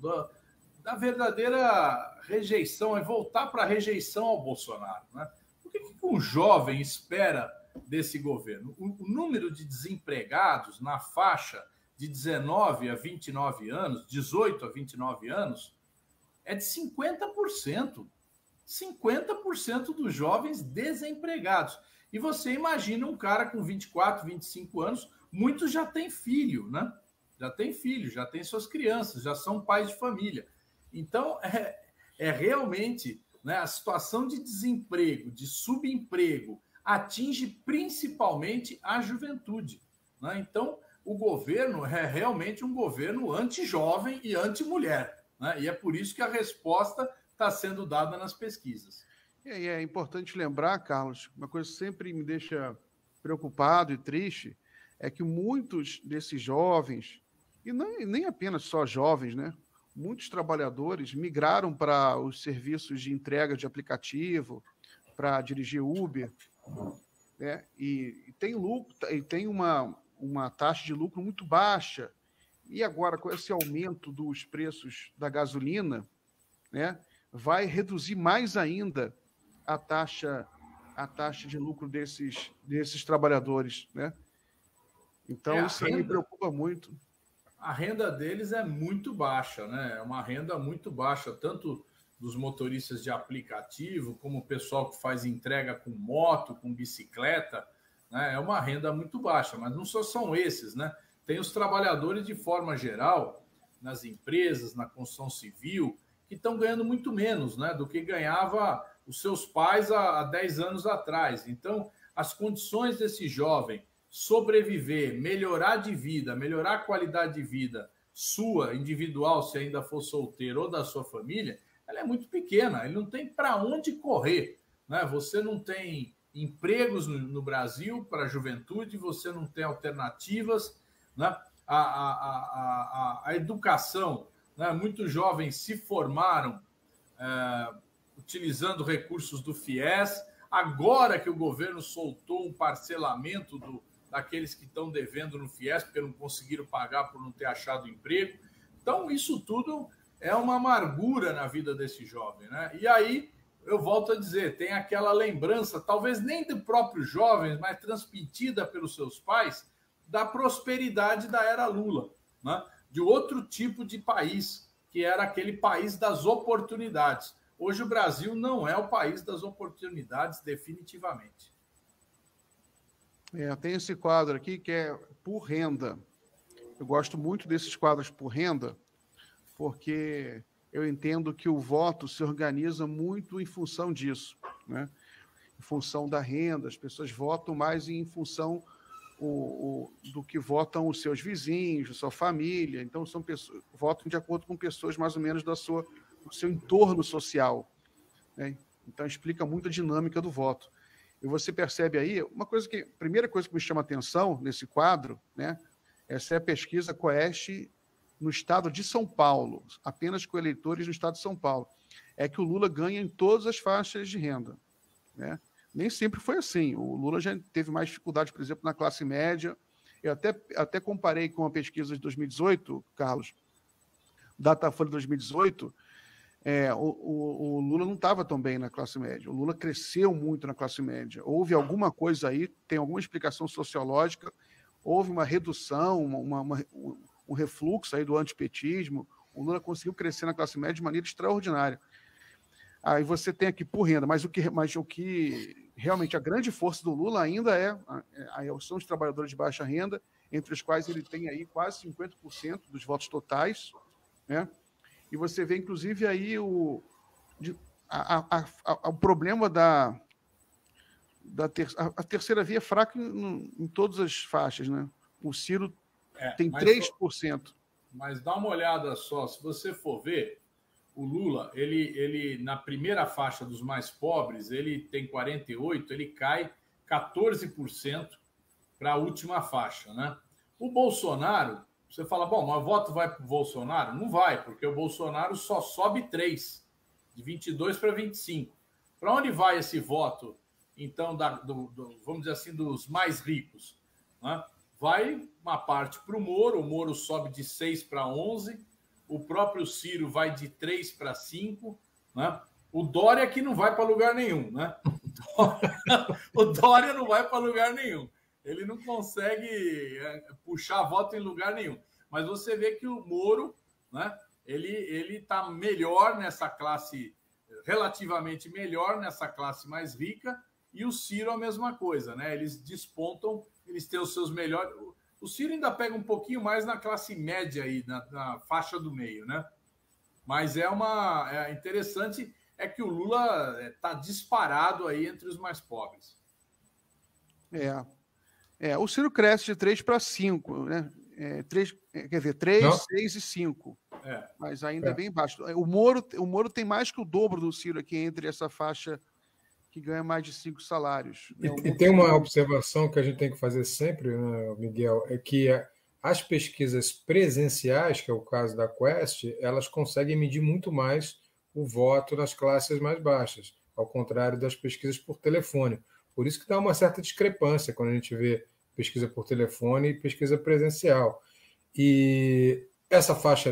da verdadeira rejeição, é voltar para a rejeição ao Bolsonaro, né? O que um jovem espera desse governo? O número de desempregados na faixa de 19 a 29 anos, 18 a 29 anos, é de 50%. 50% dos jovens desempregados. E você imagina um cara com 24, 25 anos, muitos já têm filho, né? Já tem filho, já tem suas crianças, já são pais de família. Então, é realmente, né, a situação de desemprego, de subemprego, atinge principalmente a juventude, né? Então, o governo é realmente um governo anti-jovem e anti-mulher, né? E é por isso que a resposta está sendo dada nas pesquisas. E é importante lembrar, Carlos, uma coisa que sempre me deixa preocupado e triste é que muitos desses jovens, e nem apenas só jovens, né? Muitos trabalhadores migraram para os serviços de entrega de aplicativo, para dirigir Uber, né? E tem lucro, e tem uma taxa de lucro muito baixa. E agora, com esse aumento dos preços da gasolina, né, vai reduzir mais ainda a taxa de lucro desses trabalhadores, né? Então, isso me preocupa muito. A renda deles é muito baixa, né? É uma renda muito baixa, tanto dos motoristas de aplicativo, como o pessoal que faz entrega com moto, com bicicleta, né? É uma renda muito baixa, mas não só são esses, né? Tem os trabalhadores de forma geral, nas empresas, na construção civil, que estão ganhando muito menos, né, do que ganhava os seus pais há 10 anos atrás. Então, as condições desse jovem sobreviver, melhorar de vida, melhorar a qualidade de vida sua, individual, se ainda for solteiro, ou da sua família, ela é muito pequena, ele não tem para onde correr, né? Você não tem empregos no Brasil para a juventude, você não tem alternativas, né? A educação, né? Muitos jovens se formaram utilizando recursos do FIES, agora que o governo soltou um parcelamento daqueles que estão devendo no FIES, porque não conseguiram pagar por não ter achado emprego. Então, isso tudo é uma amargura na vida desse jovem, né? E aí, eu volto a dizer, tem aquela lembrança, talvez nem do próprio jovem, mas transmitida pelos seus pais, da prosperidade da era Lula, né? De outro tipo de país, que era aquele país das oportunidades. Hoje o Brasil não é o país das oportunidades, definitivamente. Tem esse quadro aqui que é por renda. Eu gosto muito desses quadros por renda, porque eu entendo que o voto se organiza muito em função disso, né? Em função da renda, as pessoas votam mais em função do que votam os seus vizinhos, a sua família. Então, são pessoas, votam de acordo com pessoas mais ou menos do seu entorno social, né? Então, explica muito a dinâmica do voto. E você percebe aí, primeira coisa que me chama a atenção nesse quadro, né, essa é a pesquisa Quaest no estado de São Paulo, apenas com eleitores no estado de São Paulo, é que o Lula ganha em todas as faixas de renda, né? Nem sempre foi assim. O Lula já teve mais dificuldade, por exemplo, na classe média. Eu até comparei com a pesquisa de 2018, Carlos, Datafolha de 2018, o Lula não estava tão bem na classe média. O Lula cresceu muito na classe média. Houve alguma coisa aí, tem alguma explicação sociológica, houve uma redução, um refluxo aí do antipetismo. O Lula conseguiu crescer na classe média de maneira extraordinária. Aí você tem aqui por renda, mas o que realmente a grande força do Lula ainda são os trabalhadores de baixa renda, entre os quais ele tem aí quase 50% dos votos totais, né? E você vê, inclusive, aí o problema da terceira via é fraca em todas as faixas, né? O Ciro tem 3%. Mas dá uma olhada só. Se você for ver, o Lula, ele na primeira faixa dos mais pobres, ele tem 48%, ele cai 14% para a última faixa, né? O Bolsonaro... Você fala, bom, mas o voto vai para o Bolsonaro? Não vai, porque o Bolsonaro só sobe 3, de 22 para 25. Para onde vai esse voto, então, vamos dizer assim, dos mais ricos, né? Vai uma parte para o Moro sobe de 6 para 11, o próprio Ciro vai de 3 para 5, né? O Dória que não vai para lugar nenhum, né? O Dória não vai para lugar nenhum. Ele não consegue puxar voto em lugar nenhum. Mas você vê que o Moro, né, ele está melhor nessa classe, relativamente melhor nessa classe mais rica, e o Ciro a mesma coisa, né? Eles despontam, eles têm os seus melhores... O Ciro ainda pega um pouquinho mais na classe média aí, na faixa do meio, né? Mas é interessante é que o Lula está disparado aí entre os mais pobres. O Ciro cresce de 3 para 5, né? 3, 6 e 5. Mas ainda é bem baixo. O Moro tem mais que o dobro do Ciro aqui entre essa faixa que ganha mais de 5 salários. E tem uma observação que a gente tem que fazer sempre, né, Miguel, é que as pesquisas presenciais, que é o caso da Quaest, elas conseguem medir muito mais o voto nas classes mais baixas, ao contrário das pesquisas por telefone. Por isso que dá uma certa discrepância quando a gente vê pesquisa por telefone e pesquisa presencial. E essa faixa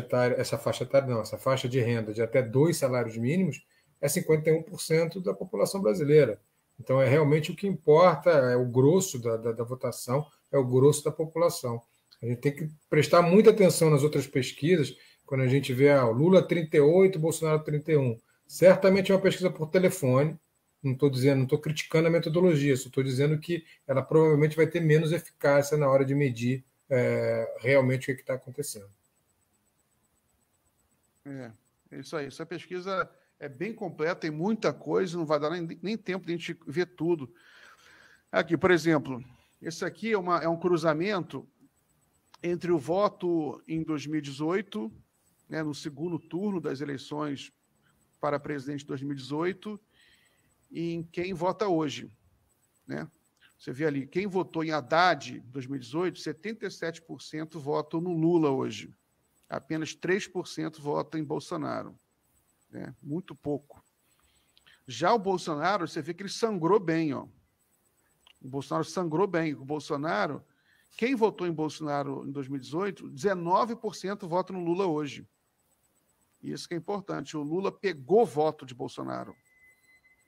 de renda de até 2 salários mínimos é 51% da população brasileira. Então, é realmente o que importa, é o grosso da votação, é o grosso da população. A gente tem que prestar muita atenção nas outras pesquisas, quando a gente vê Lula 38, Bolsonaro 31. Certamente é uma pesquisa por telefone. Não estou criticando a metodologia, só estou dizendo que ela provavelmente vai ter menos eficácia na hora de medir realmente o que está acontecendo. É isso aí. Essa pesquisa é bem completa, tem muita coisa, não vai dar nem tempo de a gente ver tudo. Aqui, por exemplo, esse aqui é um cruzamento entre o voto em 2018, né, no segundo turno das eleições para presidente de 2018, e em quem vota hoje, né? Você vê ali, quem votou em Haddad em 2018, 77% votam no Lula hoje. Apenas 3% votam em Bolsonaro. Né? Muito pouco. Já o Bolsonaro, você vê que ele sangrou bem. Ó. O Bolsonaro sangrou bem. O Bolsonaro, quem votou em Bolsonaro em 2018, 19% vota no Lula hoje. E isso que é importante. O Lula pegou voto de Bolsonaro.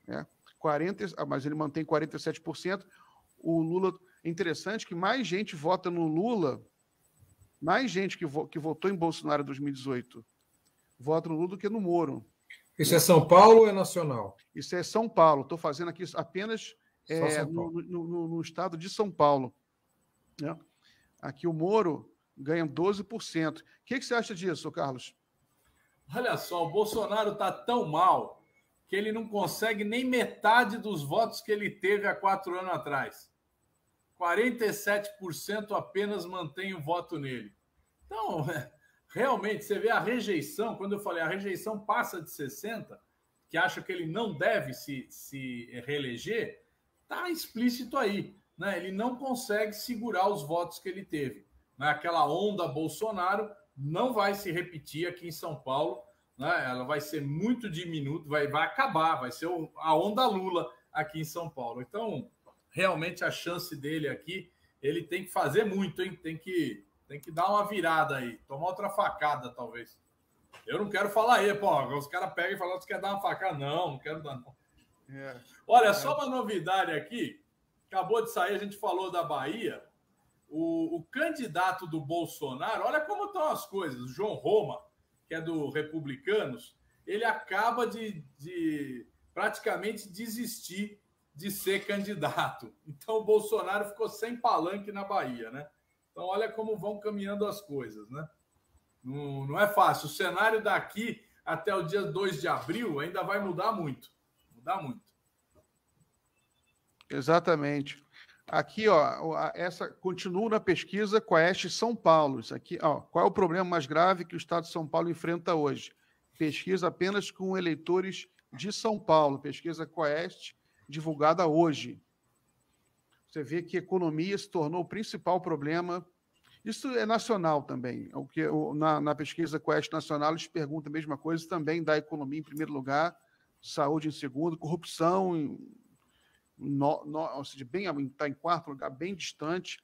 Né? Mas ele mantém 47%. O Lula, interessante que mais gente vota no Lula, mais gente que votou em Bolsonaro em 2018 vota no Lula do que no Moro. Isso é São Paulo ou é nacional? Isso é São Paulo. Estou fazendo aqui apenas no estado de São Paulo. Né? Aqui o Moro ganha 12%. O que você acha disso, Carlos? Olha só, o Bolsonaro está tão mal que ele não consegue nem metade dos votos que ele teve há 4 anos atrás. 47% apenas mantém o voto nele. Então, realmente, você vê a rejeição, quando eu falei, a rejeição passa de 60%, que acha que ele não deve se reeleger, está explícito aí, né? Ele não consegue segurar os votos que ele teve. Né? Aquela onda Bolsonaro não vai se repetir aqui em São Paulo, né? Ela vai ser muito diminuta, vai acabar, vai ser a onda Lula aqui em São Paulo. Então, realmente a chance dele aqui, ele tem que fazer muito, hein? Tem que dar uma virada aí, tomar outra facada, talvez. Eu não quero falar aí, pô, os caras pegam e falam, você quer dar uma facada? Não, não quero dar, não. Olha, só uma novidade aqui, acabou de sair, a gente falou da Bahia, o candidato do Bolsonaro, olha como estão as coisas, o João Roma, que é do Republicanos, ele acaba de praticamente desistir de ser candidato. Então, o Bolsonaro ficou sem palanque na Bahia, né? Então, olha como vão caminhando as coisas, né? Não é fácil. O cenário daqui até o dia 2 de abril ainda vai mudar muito. Mudar muito. Exatamente. Aqui, ó, essa continua na pesquisa Quaest São Paulo. Isso aqui, ó, qual é o problema mais grave que o Estado de São Paulo enfrenta hoje? Pesquisa apenas com eleitores de São Paulo. Pesquisa Quaest divulgada hoje. Você vê que economia se tornou o principal problema. Isso é nacional também. O que na pesquisa Quaest Nacional eles perguntam a mesma coisa também da economia em primeiro lugar, saúde em segundo, corrupção está em quarto lugar, bem distante.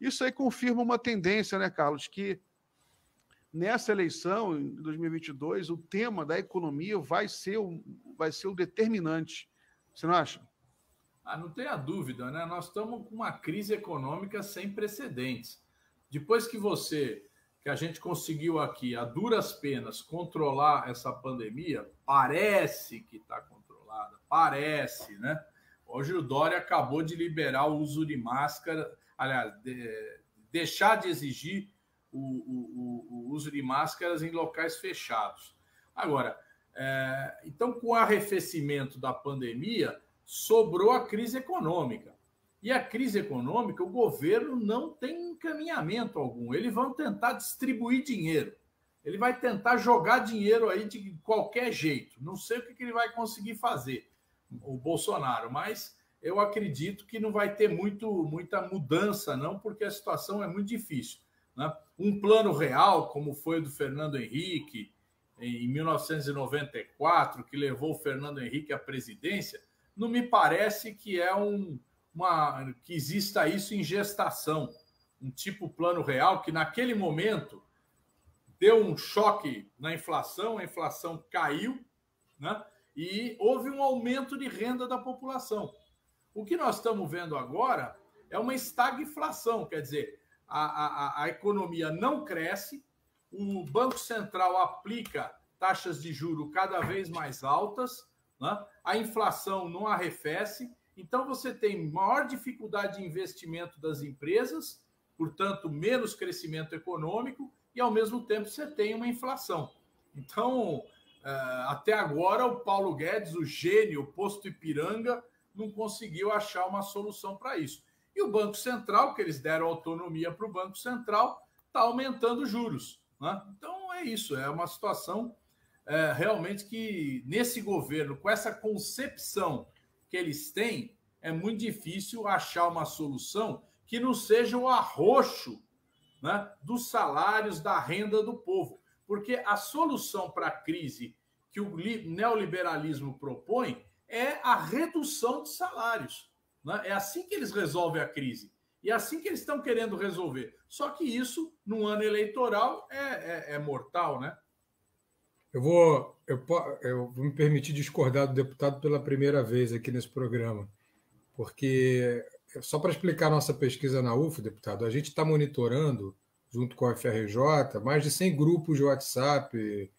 Isso aí confirma uma tendência, né, Carlos, que nessa eleição, em 2022, o tema da economia vai ser o determinante. Você não acha? Ah, não tenha dúvida, né? Nós estamos com uma crise econômica sem precedentes. Depois que a gente conseguiu aqui, a duras penas, controlar essa pandemia, parece que está controlada, parece, né? Hoje o Dória acabou de liberar o uso de máscara, aliás, deixar de exigir o uso de máscaras em locais fechados. Agora, então, com o arrefecimento da pandemia, sobrou a crise econômica. E a crise econômica, o governo não tem encaminhamento algum. Eles vão tentar distribuir dinheiro. Ele vai tentar jogar dinheiro aí de qualquer jeito. Não sei o que ele vai conseguir fazer, o Bolsonaro, mas eu acredito que não vai ter muita mudança, não, porque a situação é muito difícil, né? Um plano real, como foi o do Fernando Henrique, em 1994, que levou o Fernando Henrique à presidência, não me parece que que exista isso em gestação, um tipo plano real que naquele momento deu um choque na inflação, a inflação caiu, né? E houve um aumento de renda da população. O que nós estamos vendo agora é uma estagflação, quer dizer, a economia não cresce, o Banco Central aplica taxas de juros cada vez mais altas, né? A inflação não arrefece, então você tem maior dificuldade de investimento das empresas, portanto, menos crescimento econômico, e ao mesmo tempo você tem uma inflação. Então, até agora, o Paulo Guedes, o gênio, o posto Ipiranga, não conseguiu achar uma solução para isso. E o Banco Central, que eles deram autonomia para o Banco Central, está aumentando juros, né? Então, é isso. É uma situação realmente que, nesse governo, com essa concepção que eles têm, é muito difícil achar uma solução que não seja o arroxo, né, dos salários, da renda do povo. Porque a solução para a crise que o neoliberalismo propõe é a redução de salários, né? É assim que eles resolvem a crise. E é assim que eles estão querendo resolver. Só que isso, num ano eleitoral, é mortal, né? Eu vou me permitir discordar do deputado pela primeira vez aqui nesse programa, porque, só para explicar a nossa pesquisa na UF, deputado, a gente está monitorando, junto com a FRJ, mais de 100 grupos de WhatsApp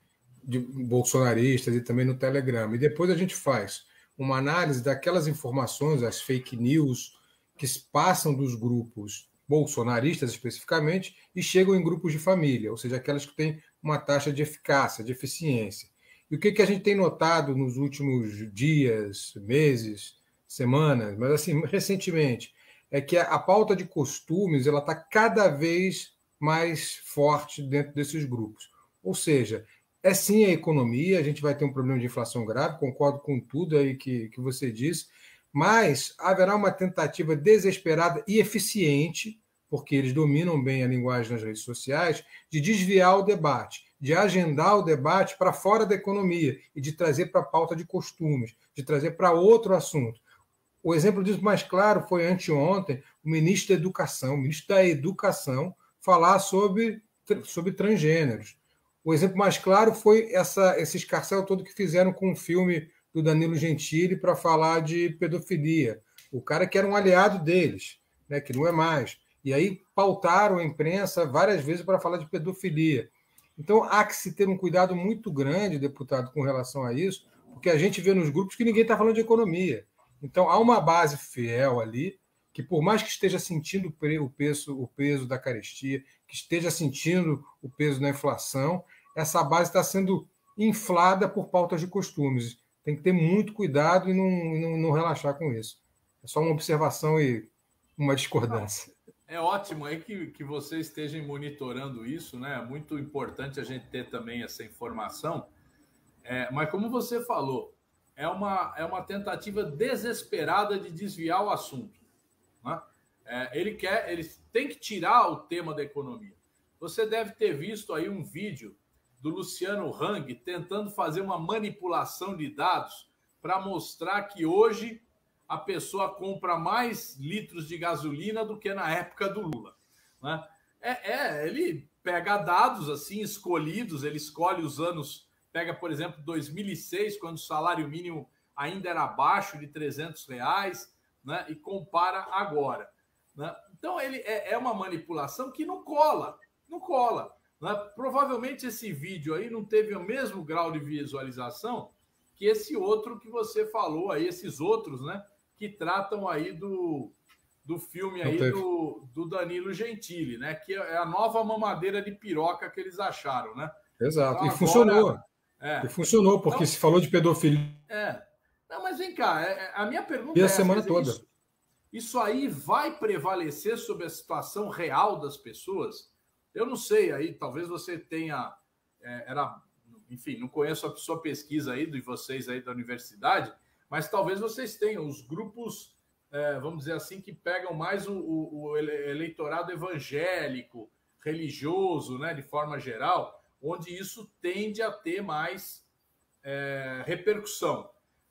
de bolsonaristas e também no Telegram. E depois a gente faz uma análise daquelas informações, as fake news, que passam dos grupos bolsonaristas especificamente e chegam em grupos de família, ou seja, aquelas que têm uma taxa de eficácia, de eficiência. E o que a gente tem notado nos últimos dias, meses, semanas, mas assim, recentemente, é que a pauta de costumes ela está cada vez mais forte dentro desses grupos. Ou seja, é sim a economia, a gente vai ter um problema de inflação grave, concordo com tudo aí que você disse, mas haverá uma tentativa desesperada e eficiente, porque eles dominam bem a linguagem nas redes sociais, de desviar o debate, de agendar o debate para fora da economia e de trazer para a pauta de costumes, de trazer para outro assunto. O exemplo disso mais claro foi anteontem o ministro da Educação, falar sobre transgêneros. O exemplo mais claro foi esse escarcéu todo que fizeram com o filme do Danilo Gentili para falar de pedofilia. O cara que era um aliado deles, né, que não é mais. E aí pautaram a imprensa várias vezes para falar de pedofilia. Então, há que se ter um cuidado muito grande, deputado, com relação a isso, porque a gente vê nos grupos que ninguém está falando de economia. Então, há uma base fiel ali, que por mais que esteja sentindo o peso da carestia, que esteja sentindo o peso da inflação, essa base está sendo inflada por pautas de costumes. Tem que ter muito cuidado e não relaxar com isso. É só uma observação e uma discordância. É ótimo aí que vocês estejam monitorando isso, né? É muito importante a gente ter também essa informação. Mas como você falou, é uma tentativa desesperada de desviar o assunto, né? Ele tem que tirar o tema da economia. Você deve ter visto aí um vídeo do Luciano Hang tentando fazer uma manipulação de dados para mostrar que hoje a pessoa compra mais litros de gasolina do que na época do Lula, né? Ele pega dados assim escolhidos, ele escolhe os anos, pega, por exemplo, 2006, quando o salário mínimo ainda era abaixo de R$300, né, e compara agora, né? Então, ele é uma manipulação que não cola, né? Provavelmente esse vídeo aí não teve o mesmo grau de visualização que esse outro que você falou aí, esses outros, né, que tratam aí do filme aí do Danilo Gentili, né? Que é a nova mamadeira de piroca que eles acharam, né? Exato. Então, e agora funcionou. E funcionou, porque então, se falou de pedofilia. Não, mas vem cá, a minha pergunta é essa, semana toda. Isso aí vai prevalecer sobre a situação real das pessoas? Eu não sei, aí talvez você tenha... Enfim, não conheço a sua pesquisa aí, de vocês aí da universidade, mas talvez vocês tenham os grupos, vamos dizer assim, que pegam mais o eleitorado evangélico, religioso, né, de forma geral, onde isso tende a ter mais repercussão.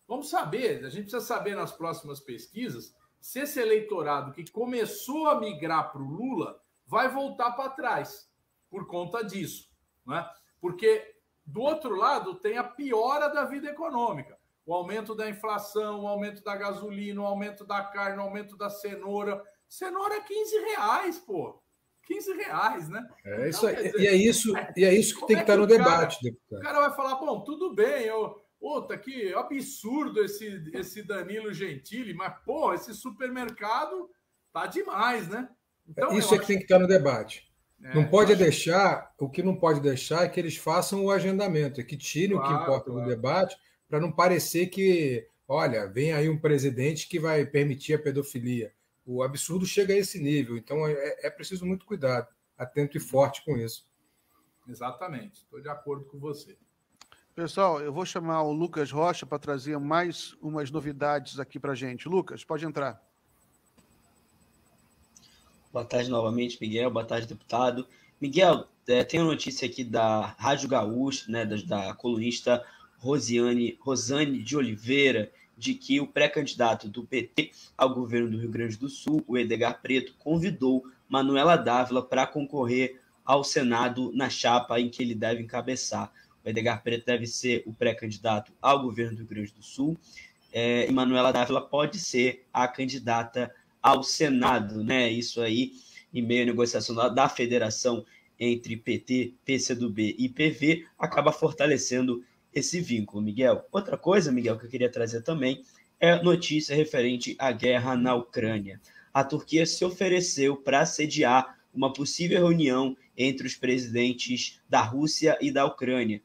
Vamos saber, a gente precisa saber nas próximas pesquisas se esse eleitorado que começou a migrar para o Lula vai voltar para trás por conta disso, né? Porque, do outro lado, tem a piora da vida econômica, o aumento da inflação, o aumento da gasolina, o aumento da carne, o aumento da cenoura. Cenoura é R$15, pô. R$15, né? É isso que tem que estar no debate, deputado. O cara vai falar, bom, tudo bem, tá aqui, absurdo esse Danilo Gentili, mas, pô, esse supermercado tá demais, né? Então, isso é que tem que estar no debate. Não pode deixar, o que não pode deixar é que eles façam o agendamento, é que tirem o que importa do debate, para não parecer que, olha, vem aí um presidente que vai permitir a pedofilia. O absurdo chega a esse nível, então é preciso muito cuidado, atento e forte com isso. Exatamente, estou de acordo com você. Pessoal, eu vou chamar o Lucas Rocha para trazer mais umas novidades aqui para a gente. Lucas, pode entrar. Boa tarde novamente, Miguel. Boa tarde, deputado. Miguel, tem uma notícia aqui da Rádio Gaúcha, né, da colunista Rosane de Oliveira, de que o pré-candidato do PT ao governo do Rio Grande do Sul, o Edgar Preto, convidou Manuela d'Ávila para concorrer ao Senado na chapa em que ele deve encabeçar. O Edgar Preto deve ser o pré-candidato ao governo do Rio Grande do Sul, e Manuela d'Ávila pode ser a candidata ao Senado, né? Isso aí, em meio à negociação da federação entre PT, PCdoB e PV, acaba fortalecendo esse vínculo, Miguel. Outra coisa, Miguel, que eu queria trazer também é notícia referente à guerra na Ucrânia. A Turquia se ofereceu para sediar uma possível reunião entre os presidentes da Rússia e da Ucrânia,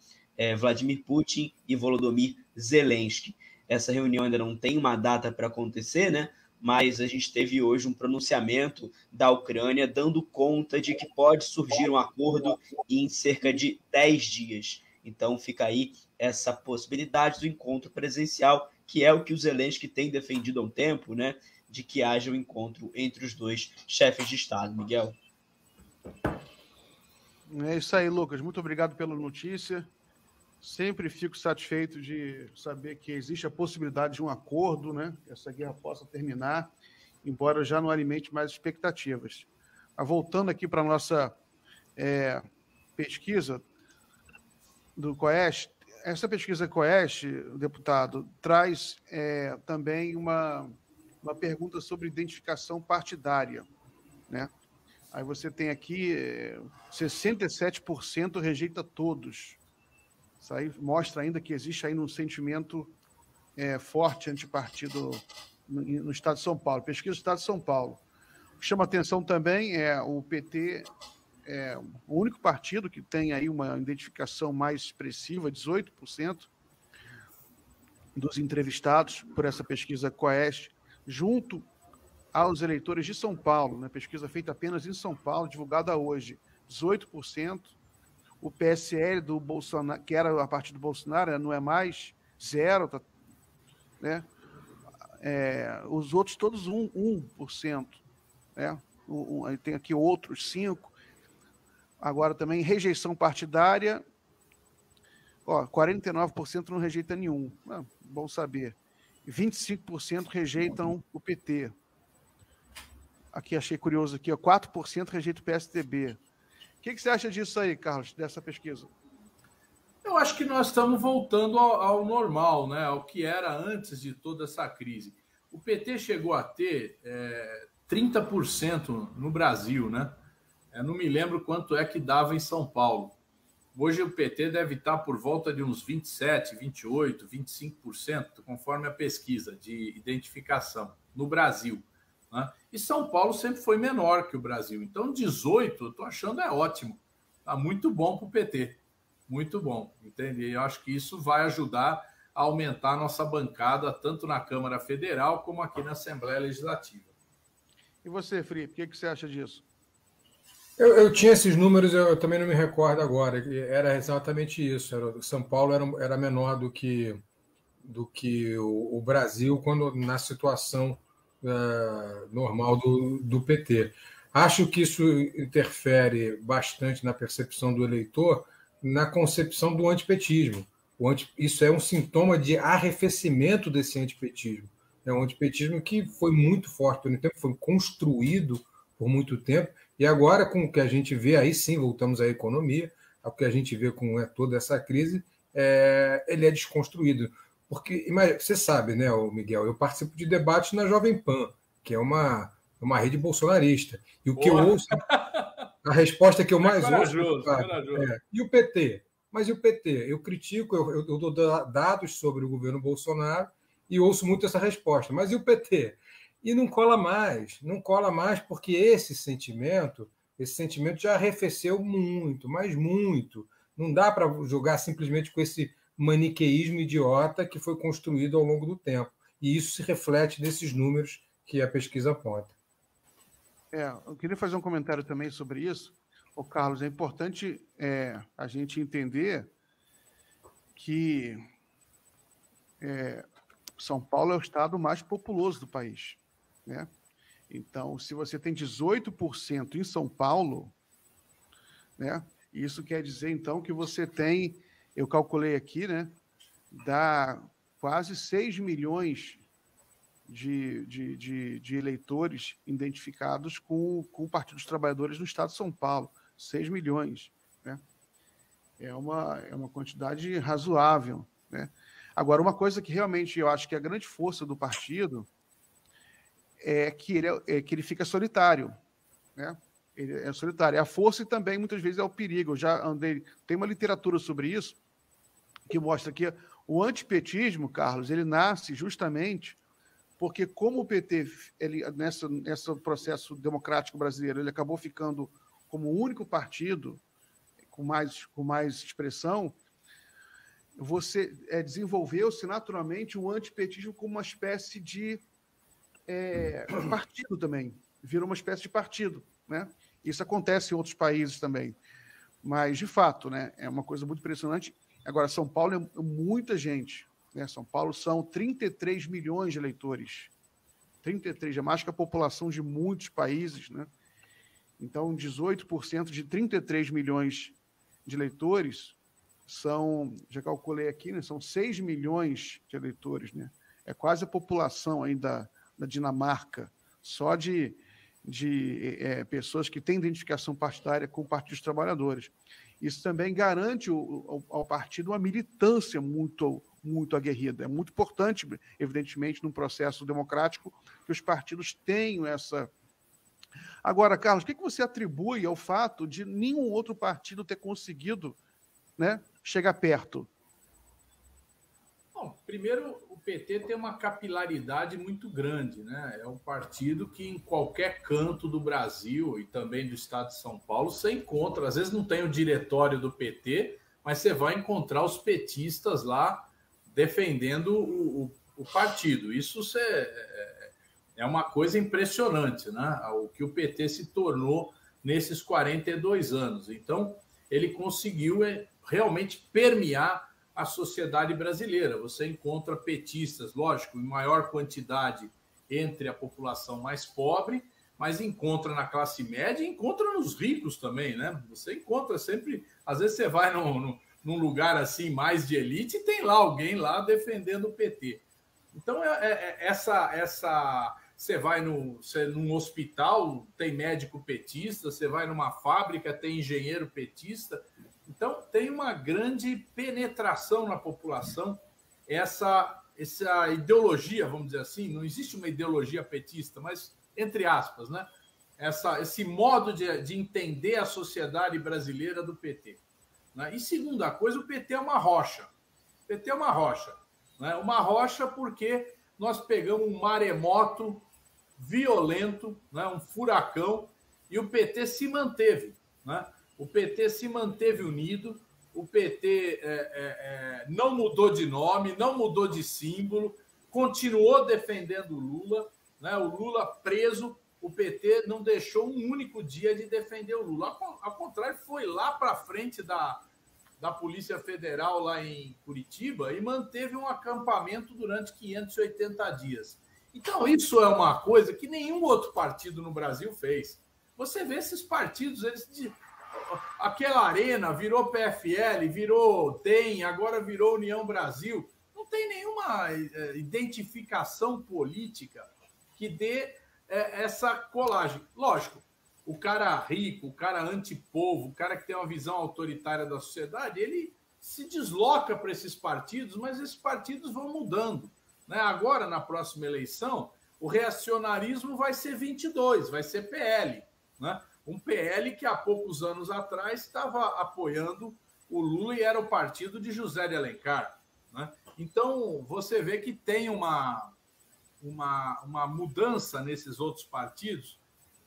Vladimir Putin e Volodymyr Zelensky. Essa reunião ainda não tem uma data para acontecer, né? Mas a gente teve hoje um pronunciamento da Ucrânia dando conta de que pode surgir um acordo em cerca de 10 dias. Então fica aí essa possibilidade do encontro presencial, que é o que o Zelensky tem defendido há um tempo, né? De que haja um encontro entre os dois chefes de Estado. Miguel. É isso aí, Lucas. Muito obrigado pela notícia. Sempre fico satisfeito de saber que existe a possibilidade de um acordo, né? Que essa guerra possa terminar, embora já não alimente mais expectativas. Voltando aqui para a nossa pesquisa do Quaest, essa pesquisa Quaest, deputado, traz também uma pergunta sobre identificação partidária, né? Aí você tem aqui 67% rejeita todos. Isso aí mostra ainda que existe ainda um sentimento forte antipartido no Estado de São Paulo. Pesquisa do Estado de São Paulo. O que chama atenção também é o PT, o único partido que tem aí uma identificação mais expressiva, 18% dos entrevistados por essa pesquisa Quaest, junto aos eleitores de São Paulo, né? Pesquisa feita apenas em São Paulo, divulgada hoje, 18%. O PSL do Bolsonaro, que era a parte do Bolsonaro, não é mais, 0%, tá, né? Os outros todos 1%, né? Aí tem aqui outros 5%. Agora também rejeição partidária, 49% não rejeita nenhum, bom saber. 25% rejeitam o PT. Aqui achei curioso aqui, 4% rejeita o PSDB. O que você acha disso aí, Carlos, dessa pesquisa? Eu acho que nós estamos voltando ao normal, né? Ao que era antes de toda essa crise. O PT chegou a ter 30% no Brasil, né? Não me lembro quanto é que dava em São Paulo. Hoje o PT deve estar por volta de uns 27%, 28%, 25%, conforme a pesquisa de identificação no Brasil. E São Paulo sempre foi menor que o Brasil. Então, 18%, eu estou achando ótimo. Está muito bom para o PT. Muito bom, entende? Eu acho que isso vai ajudar a aumentar a nossa bancada, tanto na Câmara Federal como aqui na Assembleia Legislativa. E você, Felipe, o que você acha disso? Eu tinha esses números, eu também não me recordo agora. Era exatamente isso. São Paulo era menor do que o Brasil quando na situação normal do PT. Acho que isso interfere bastante na percepção do eleitor, na concepção do antipetismo. Isso é um sintoma de arrefecimento desse antipetismo. É um antipetismo que foi muito forte no tempo, foi construído por muito tempo, e agora com o que a gente vê, aí sim, voltamos à economia, ao que a gente vê com toda essa crise, ele é desconstruído. Porque, você sabe, né, Miguel, eu participo de debates na Jovem Pan, que é uma rede bolsonarista. E o que eu ouço, a resposta que eu mais ouço, e o PT? Mas e o PT? Eu critico, eu dou dados sobre o governo Bolsonaro e ouço muito essa resposta. Mas e o PT? E não cola mais, porque esse sentimento esse sentimento já arrefeceu muito, mas muito. Não dá para jogar simplesmente com esse maniqueísmo idiota que foi construído ao longo do tempo. E isso se reflete nesses números que a pesquisa aponta. É, eu queria fazer um comentário também sobre isso. Ô, Carlos, é importante a gente entender que São Paulo é o estado mais populoso do país, né? Então, se você tem 18% em São Paulo, né, isso quer dizer, então, que você tem, eu calculei aqui, né, dá quase 6 milhões de eleitores identificados com o Partido dos Trabalhadores no estado de São Paulo. 6 milhões, né? É uma quantidade razoável, né? Agora, uma coisa que realmente eu acho que é a grande força do partido é que ele fica solitário, né? Ele é solitário. É a força e também, muitas vezes, é o perigo. Eu já andei... Tem uma literatura sobre isso que mostra que o antipetismo, Carlos, ele nasce justamente porque, como o PT, ele, nesse processo democrático brasileiro, ele acabou ficando como o único partido com mais expressão, você desenvolveu-se naturalmente o antipetismo como uma espécie de partido também. Virou uma espécie de partido, né? Isso acontece em outros países também. Mas, de fato, né, é uma coisa muito impressionante. Agora, São Paulo é muita gente, né? São Paulo são 33 milhões de eleitores. 33, é mais que a população de muitos países, né? Então, 18% de 33 milhões de eleitores... são, já calculei aqui, né, são 6 milhões de eleitores, né? É quase a população aí da Dinamarca, só de pessoas que têm identificação partidária com o Partido dos Trabalhadores. Isso também garante ao partido uma militância muito, muito aguerrida. É muito importante, evidentemente, num processo democrático, que os partidos tenham essa... Agora, Carlos, o que você atribui ao fato de nenhum outro partido ter conseguido, né, chegar perto? Bom, primeiro, o PT tem uma capilaridade muito grande, né? É um partido que em qualquer canto do Brasil e também do estado de São Paulo você encontra. Às vezes não tem o diretório do PT, mas você vai encontrar os petistas lá defendendo o partido. Isso é uma coisa impressionante, né? O que o PT se tornou nesses 42 anos. Então, ele conseguiu realmente permear a sociedade brasileira. Você encontra petistas, lógico, em maior quantidade entre a população mais pobre, mas encontra na classe média e encontra nos ricos também, né? Você encontra sempre... Às vezes você vai num lugar assim mais de elite e tem lá alguém lá defendendo o PT. Então, você vai num hospital, tem médico petista, você vai numa fábrica, tem engenheiro petista. Então, tem uma grande penetração na população. Essa ideologia, vamos dizer assim, não existe uma ideologia petista, mas, entre aspas, né? Esse modo de entender a sociedade brasileira do PT, né? E, segunda coisa, o PT é uma rocha. O PT é uma rocha, né? Uma rocha porque nós pegamos um maremoto violento, né, um furacão, e o PT se manteve, né? O PT se manteve unido, o PT não mudou de nome, não mudou de símbolo, continuou defendendo o Lula, né? O Lula preso, o PT não deixou um único dia de defender o Lula. Ao contrário, foi lá para frente da Polícia Federal lá em Curitiba e manteve um acampamento durante 580 dias. Então, isso é uma coisa que nenhum outro partido no Brasil fez. Você vê esses partidos, aquela arena virou PFL, virou DEM, agora virou União Brasil. Não tem nenhuma identificação política que dê essa colagem. Lógico, o cara rico, o cara antipovo, o cara que tem uma visão autoritária da sociedade, ele se desloca para esses partidos, mas esses partidos vão mudando, né? Agora, na próxima eleição, o reacionarismo vai ser 22, vai ser PL, né? Um PL que há poucos anos atrás estava apoiando o Lula e era o partido de José de Alencar, né? Então, você vê que tem uma mudança nesses outros partidos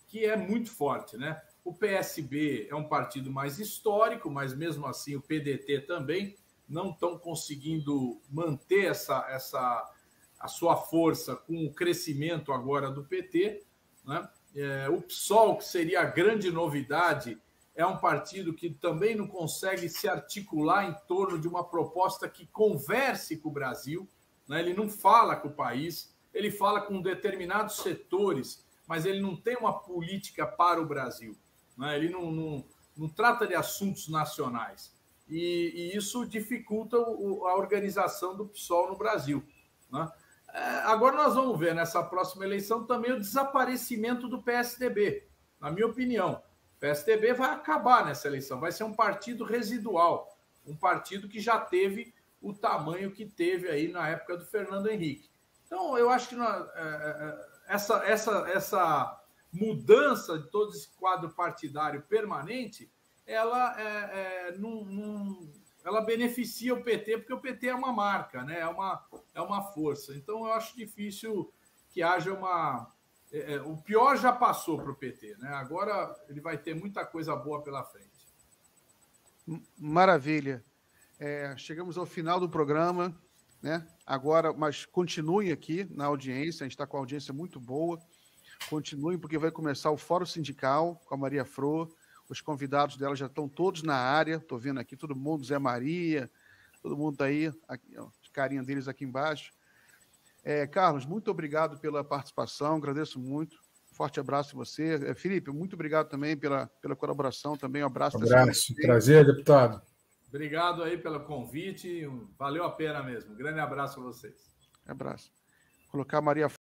que é muito forte, né? O PSB é um partido mais histórico, mas mesmo assim o PDT também não estão conseguindo manter a sua força com o crescimento agora do PT, né? O PSOL, que seria a grande novidade, é um partido que também não consegue se articular em torno de uma proposta que converse com o Brasil, né? Ele não fala com o país, ele fala com determinados setores, mas ele não tem uma política para o Brasil, né? Ele não trata de assuntos nacionais. E isso dificulta a organização do PSOL no Brasil, né? Agora nós vamos ver nessa próxima eleição também o desaparecimento do PSDB. Na minha opinião, o PSDB vai acabar nessa eleição, vai ser um partido residual, um partido que já teve o tamanho que teve aí na época do Fernando Henrique. Então eu acho que essa mudança de todo esse quadro partidário permanente, ela beneficia o PT, porque o PT é uma marca, né? É uma força. Então, eu acho difícil que haja uma... O pior já passou para o PT, né? Agora ele vai ter muita coisa boa pela frente. Maravilha. Chegamos ao final do programa, né? Agora, mas continuem aqui na audiência, a gente está com a audiência muito boa. Continuem, porque vai começar o Fórum Sindical com a Maria Fro. Os convidados dela já estão todos na área. Estou vendo aqui todo mundo, Zé Maria, todo mundo está aí, aqui, ó, de carinha deles aqui embaixo. Carlos, muito obrigado pela participação, agradeço muito. Forte abraço a você. Felipe, muito obrigado também pela colaboração, também um abraço. Um abraço, prazer, deputado. Obrigado aí pelo convite, valeu a pena mesmo. Um grande abraço a vocês. Abraço. Vou colocar a Maria